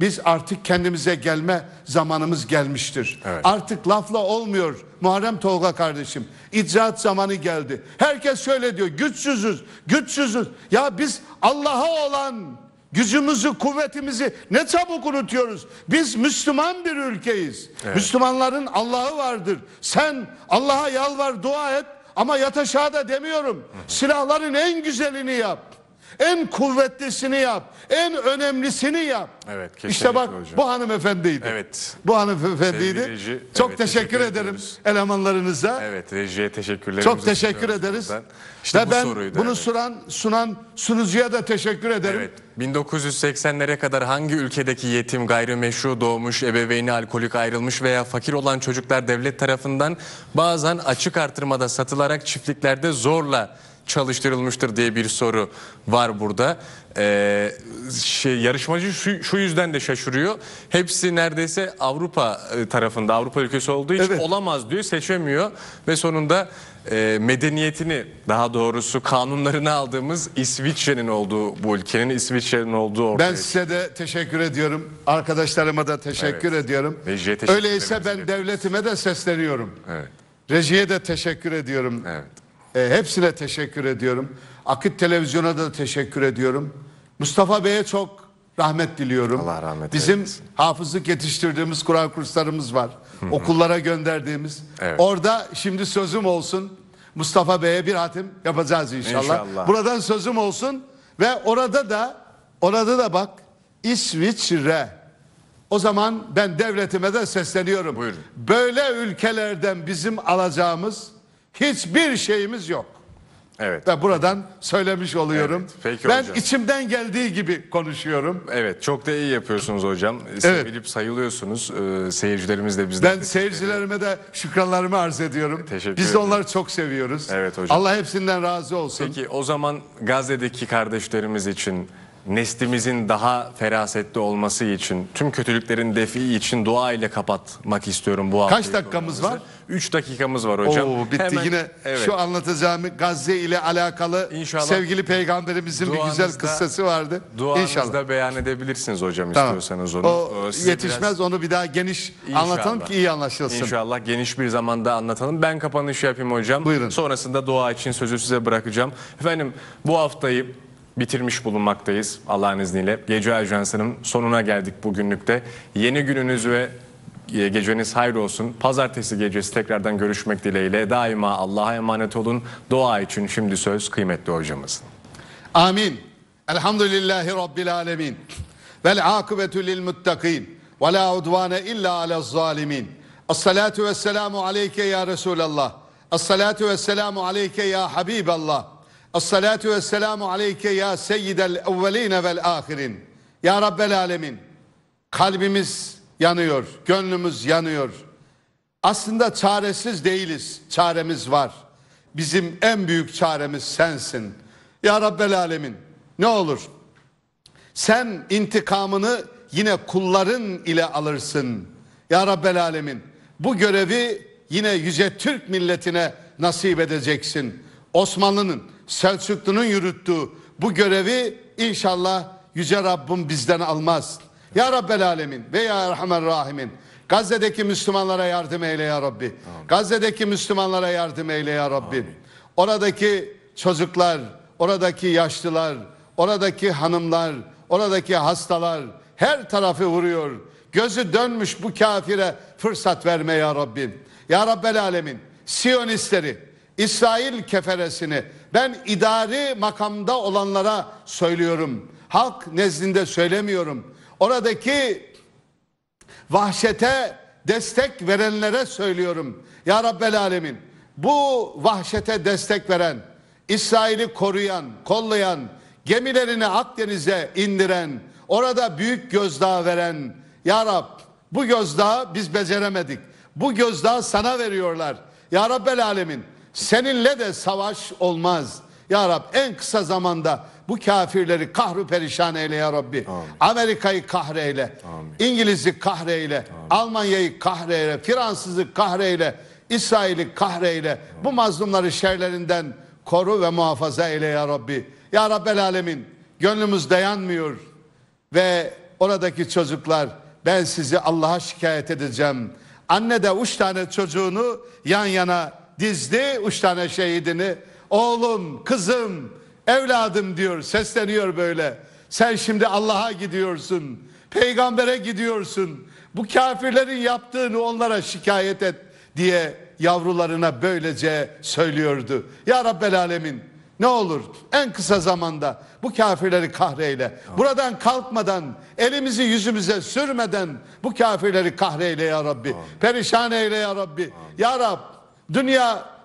Biz artık kendimize gelme zamanımız gelmiştir. Evet. Artık lafla olmuyor Muharrem Tolga kardeşim. İcraat zamanı geldi. Herkes şöyle diyor: güçsüzüz, güçsüzüz. Ya biz Allah'a olan gücümüzü, kuvvetimizi ne çabuk unutuyoruz. Biz Müslüman bir ülkeyiz. Evet. Müslümanların Allah'ı vardır. Sen Allah'a yalvar, dua et ama yat aşağıda demiyorum. Hı-hı. Silahların en güzelini yap. En kuvvetlisini yap. En önemlisini yap. Evet, işte bak hocam, bu hanımefendiydi. Evet. Bu hanımefendiydi. Reji, çok evet, teşekkür ederim ediyoruz elemanlarınıza. Evet, rejiye teşekkürler. Çok teşekkür ederiz. İşte ve ben soruydu, bunu evet, sunan sunucuya da teşekkür ederim. Evet. 1980'lere kadar hangi ülkedeki yetim, gayrimeşru doğmuş, ebeveyni alkolik, ayrılmış veya fakir olan çocuklar devlet tarafından bazen açık artırmada satılarak çiftliklerde zorla çalıştırılmıştır diye bir soru var burada. Yarışmacı şu yüzden de şaşırıyor. Hepsi neredeyse Avrupa tarafında, Avrupa ülkesi olduğu için evet, olamaz diyor, seçemiyor ve sonunda medeniyetini, daha doğrusu kanunlarını aldığımız İsviçre'nin olduğu, bu ülkenin İsviçre'nin olduğu ortaya. Ben size de teşekkür ediyorum. Arkadaşlarıma da teşekkür evet, ediyorum. Teşekkür öyleyse ben devletime de sesleniyorum. Evet. Rejiye de teşekkür ediyorum. Evet. Hepsine teşekkür ediyorum. Akit Televizyon'a da teşekkür ediyorum. Mustafa Bey'e çok rahmet diliyorum. Allah rahmet eylesin. Bizim hafızlık yetiştirdiğimiz Kur'an kurslarımız var. Hı-hı. Okullara gönderdiğimiz. Evet. Orada şimdi sözüm olsun. Mustafa Bey'e bir hatim yapacağız inşallah. Buradan sözüm olsun ve orada da bak İsviçre. O zaman ben devletime de sesleniyorum. Buyurun. Böyle ülkelerden bizim alacağımız hiçbir şeyimiz yok. Evet. Ve buradan söylemiş oluyorum. Evet, peki ben hocam, içimden geldiği gibi konuşuyorum. Evet, çok da iyi yapıyorsunuz hocam. Sevilip evet, sayılıyorsunuz. Seyircilerimiz de bizden. Ben de seyircilerime de şükranlarımı arz ediyorum. Teşekkür Biz de onları ederim, çok seviyoruz. Evet hocam. Allah hepsinden razı olsun. Peki o zaman Gazze'deki kardeşlerimiz için, neslimizin daha ferasetli olması için, tüm kötülüklerin defi için dua ile kapatmak istiyorum bu hafta. Kaç dakikamız var? 3 dakikamız var hocam. Oo, bitti. Hemen, yine evet, şu anlatacağım Gazze ile alakalı İnşallah Sevgili Peygamberimizin bir güzel kıssası vardı. Duanızda beyan edebilirsiniz hocam, tamam, istiyorsanız onu. Yetişmez biraz, onu bir daha geniş İnşallah anlatalım ki iyi anlaşılsın. İnşallah geniş bir zamanda anlatalım. Ben kapanışı yapayım hocam. Buyurun. Sonrasında dua için sözü size bırakacağım. Efendim, bu haftayı bitirmiş bulunmaktayız Allah'ın izniyle. Gece Ajansı'nın sonuna geldik bugünlükte. Yeni gününüz ve geceniz hayır olsun. Pazartesi gecesi tekrardan görüşmek dileğiyle. Daima Allah'a emanet olun. Dua için şimdi söz kıymetli hocamız. Amin. Elhamdülillahi Rabbil alemin. Vel akıbetü lil muttakin. Ve la udvane illa ala zalimin. Esselatu vesselamu aleyke ya Resulallah. Esselatu vesselamu aleyke ya Habiballah. Esselatu vesselamu aleyke ya seyyidel evveline vel ahirin. Ya Rabbel alemin. Kalbimiz yanıyor, gönlümüz yanıyor. Aslında çaresiz değiliz, çaremiz var. Bizim en büyük çaremiz sensin. Ya Rabbel alemin, ne olur sen intikamını yine kulların ile alırsın. Ya Rabbel alemin, bu görevi yine yüce Türk milletine nasip edeceksin. Osmanlı'nın, Selçuklu'nun yürüttüğü bu görevi inşallah yüce Rabbim bizden almaz. Ya Rabbel alemin ve ya Erhamer Rahimin. Gazze'deki Müslümanlara yardım eyle ya Rabbi. Amin. Gazze'deki Müslümanlara yardım eyle ya Rabbi. Amin. Oradaki çocuklar, oradaki yaşlılar, oradaki hanımlar, oradaki hastalar, her tarafı vuruyor. Gözü dönmüş bu kafire fırsat verme ya Rabbi. Ya Rabbel alemin, Siyonistleri, İsrail keferesini ben idari makamda olanlara söylüyorum. Halk nezdinde söylemiyorum. Oradaki vahşete destek verenlere söylüyorum. Ya Rabbel alemin, bu vahşete destek veren, İsrail'i koruyan, kollayan, gemilerini Akdeniz'e indiren, orada büyük gözdağı veren, Ya Rab, bu gözdağı biz beceremedik. Bu gözdağı sana veriyorlar. Ya Rabbel Alemin, seninle de savaş olmaz. Ya Rab, en kısa zamanda bu kafirleri kahru perişan eyle ya Rabbi. Amerika'yı kahreyle, İngiliz'i kahreyle, Almanya'yı kahreyle, Fransız'ı kahreyle, İsrail'i kahreyle. Bu mazlumları şerlerinden koru ve muhafaza eyle ya Rabbi. Ya Rabbel Alemin, gönlümüz dayanmıyor ve oradaki çocuklar, ben sizi Allah'a şikayet edeceğim. Anne de 3 tane çocuğunu yan yana dizdi, 3 tane şehidini. Oğlum, kızım, evladım diyor, sesleniyor böyle. Sen şimdi Allah'a gidiyorsun, peygambere gidiyorsun, bu kafirlerin yaptığını onlara şikayet et diye yavrularına böylece söylüyordu. Ya Rabbel Alemin, ne olur en kısa zamanda bu kafirleri kahreyle, buradan kalkmadan, elimizi yüzümüze sürmeden bu kafirleri kahreyle ya Rabbi. Perişan eyle ya Rabbi. Ya Rab,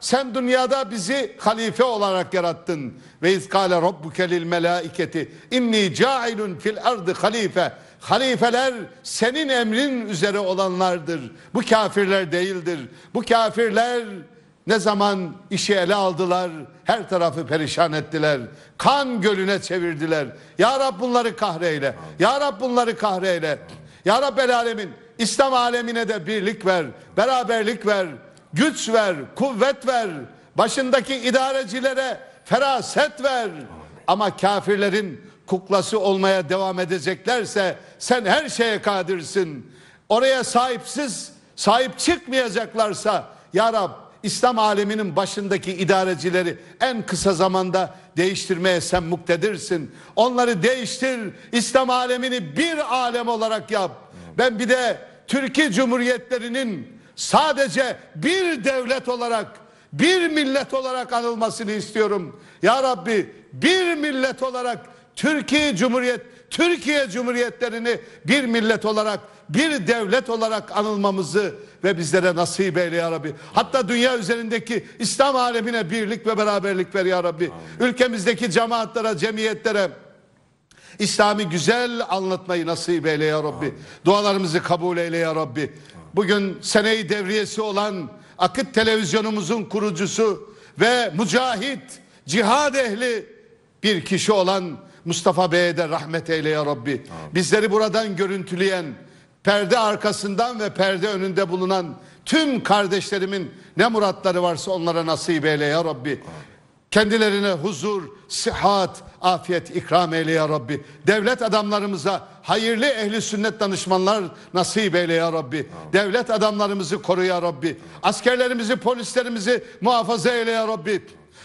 sen dünyada bizi halife olarak yarattın. Ve izkâle rabbuke lil melâiketi inni câilun fil ardı halife. Halifeler senin emrin üzere olanlardır. Bu kafirler değildir. Bu kafirler ne zaman işi ele aldılar, her tarafı perişan ettiler, kan gölüne çevirdiler. Ya Rab, bunları kahreyle. Ya Rab, bunları kahreyle. Ya Rabbel Alemin, İslam alemine de birlik ver, beraberlik ver, güç ver, kuvvet ver. Başındaki idarecilere feraset ver. Ama kafirlerin kuklası olmaya devam edeceklerse sen her şeye kadirsin. Oraya sahip çıkmayacaklarsa ya Rab, İslam aleminin başındaki idarecileri en kısa zamanda değiştirmeye sen muktedirsin. Onları değiştir. İslam alemini bir alem olarak yap. Ben bir de Türkiye Cumhuriyetlerinin sadece bir devlet olarak, bir millet olarak anılmasını istiyorum. Ya Rabbi, bir millet olarak Türkiye Cumhuriyetlerini bir millet olarak, bir devlet olarak anılmamızı ve bizlere nasip eyle ya Rabbi. Hatta dünya üzerindeki İslam alemine birlik ve beraberlik ver ya Rabbi. Ülkemizdeki cemaatlara, cemiyetlere İslam'ı güzel anlatmayı nasip eyle ya Rabbi. Dualarımızı kabul eyle ya Rabbi. Bugün seneyi devriyesi olan Akit televizyonumuzun kurucusu ve mücahit, cihad ehli bir kişi olan Mustafa Bey'e de rahmet eyle ya Rabbi. Bizleri buradan görüntüleyen, perde arkasından ve perde önünde bulunan tüm kardeşlerimin ne muratları varsa onlara nasip eyle ya Rabbi. Kendilerine huzur, sıhhat, afiyet ikram eyle ya Rabbi. Devlet adamlarımıza hayırlı ehli sünnet danışmanlar nasip eyle ya Rabbi. Devlet adamlarımızı koru ya Rabbi. Askerlerimizi, polislerimizi muhafaza eyle ya Rabbi.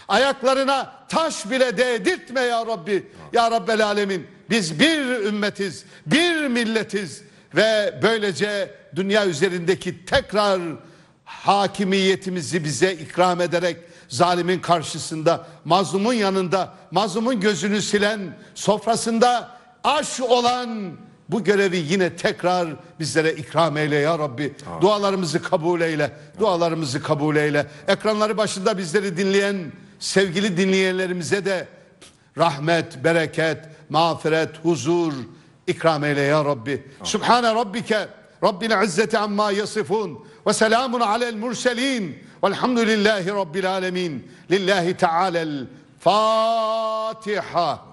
Ayaklarına taş bile değdirtme ya Rabbi. Ya Rabbel Alemin, biz bir ümmetiz, bir milletiz ve böylece dünya üzerindeki tekrar hakimiyetimizi bize ikram ederek zalimin karşısında, mazlumun yanında, mazlumun gözünü silen, sofrasında aş olan bu görevi yine tekrar bizlere ikram eyle ya Rabbi. Dualarımızı kabul eyle. Dualarımızı kabul eyle. Ekranları başında bizleri dinleyen sevgili dinleyenlerimize de rahmet, bereket, mağfiret, huzur ikram eyle ya Rabbi. Sübhane rabbike rabbil izzeti amma yasifun ve selamun alel murselin velhamdülillahi rabbil alemin lillahi teala'l Fatiha.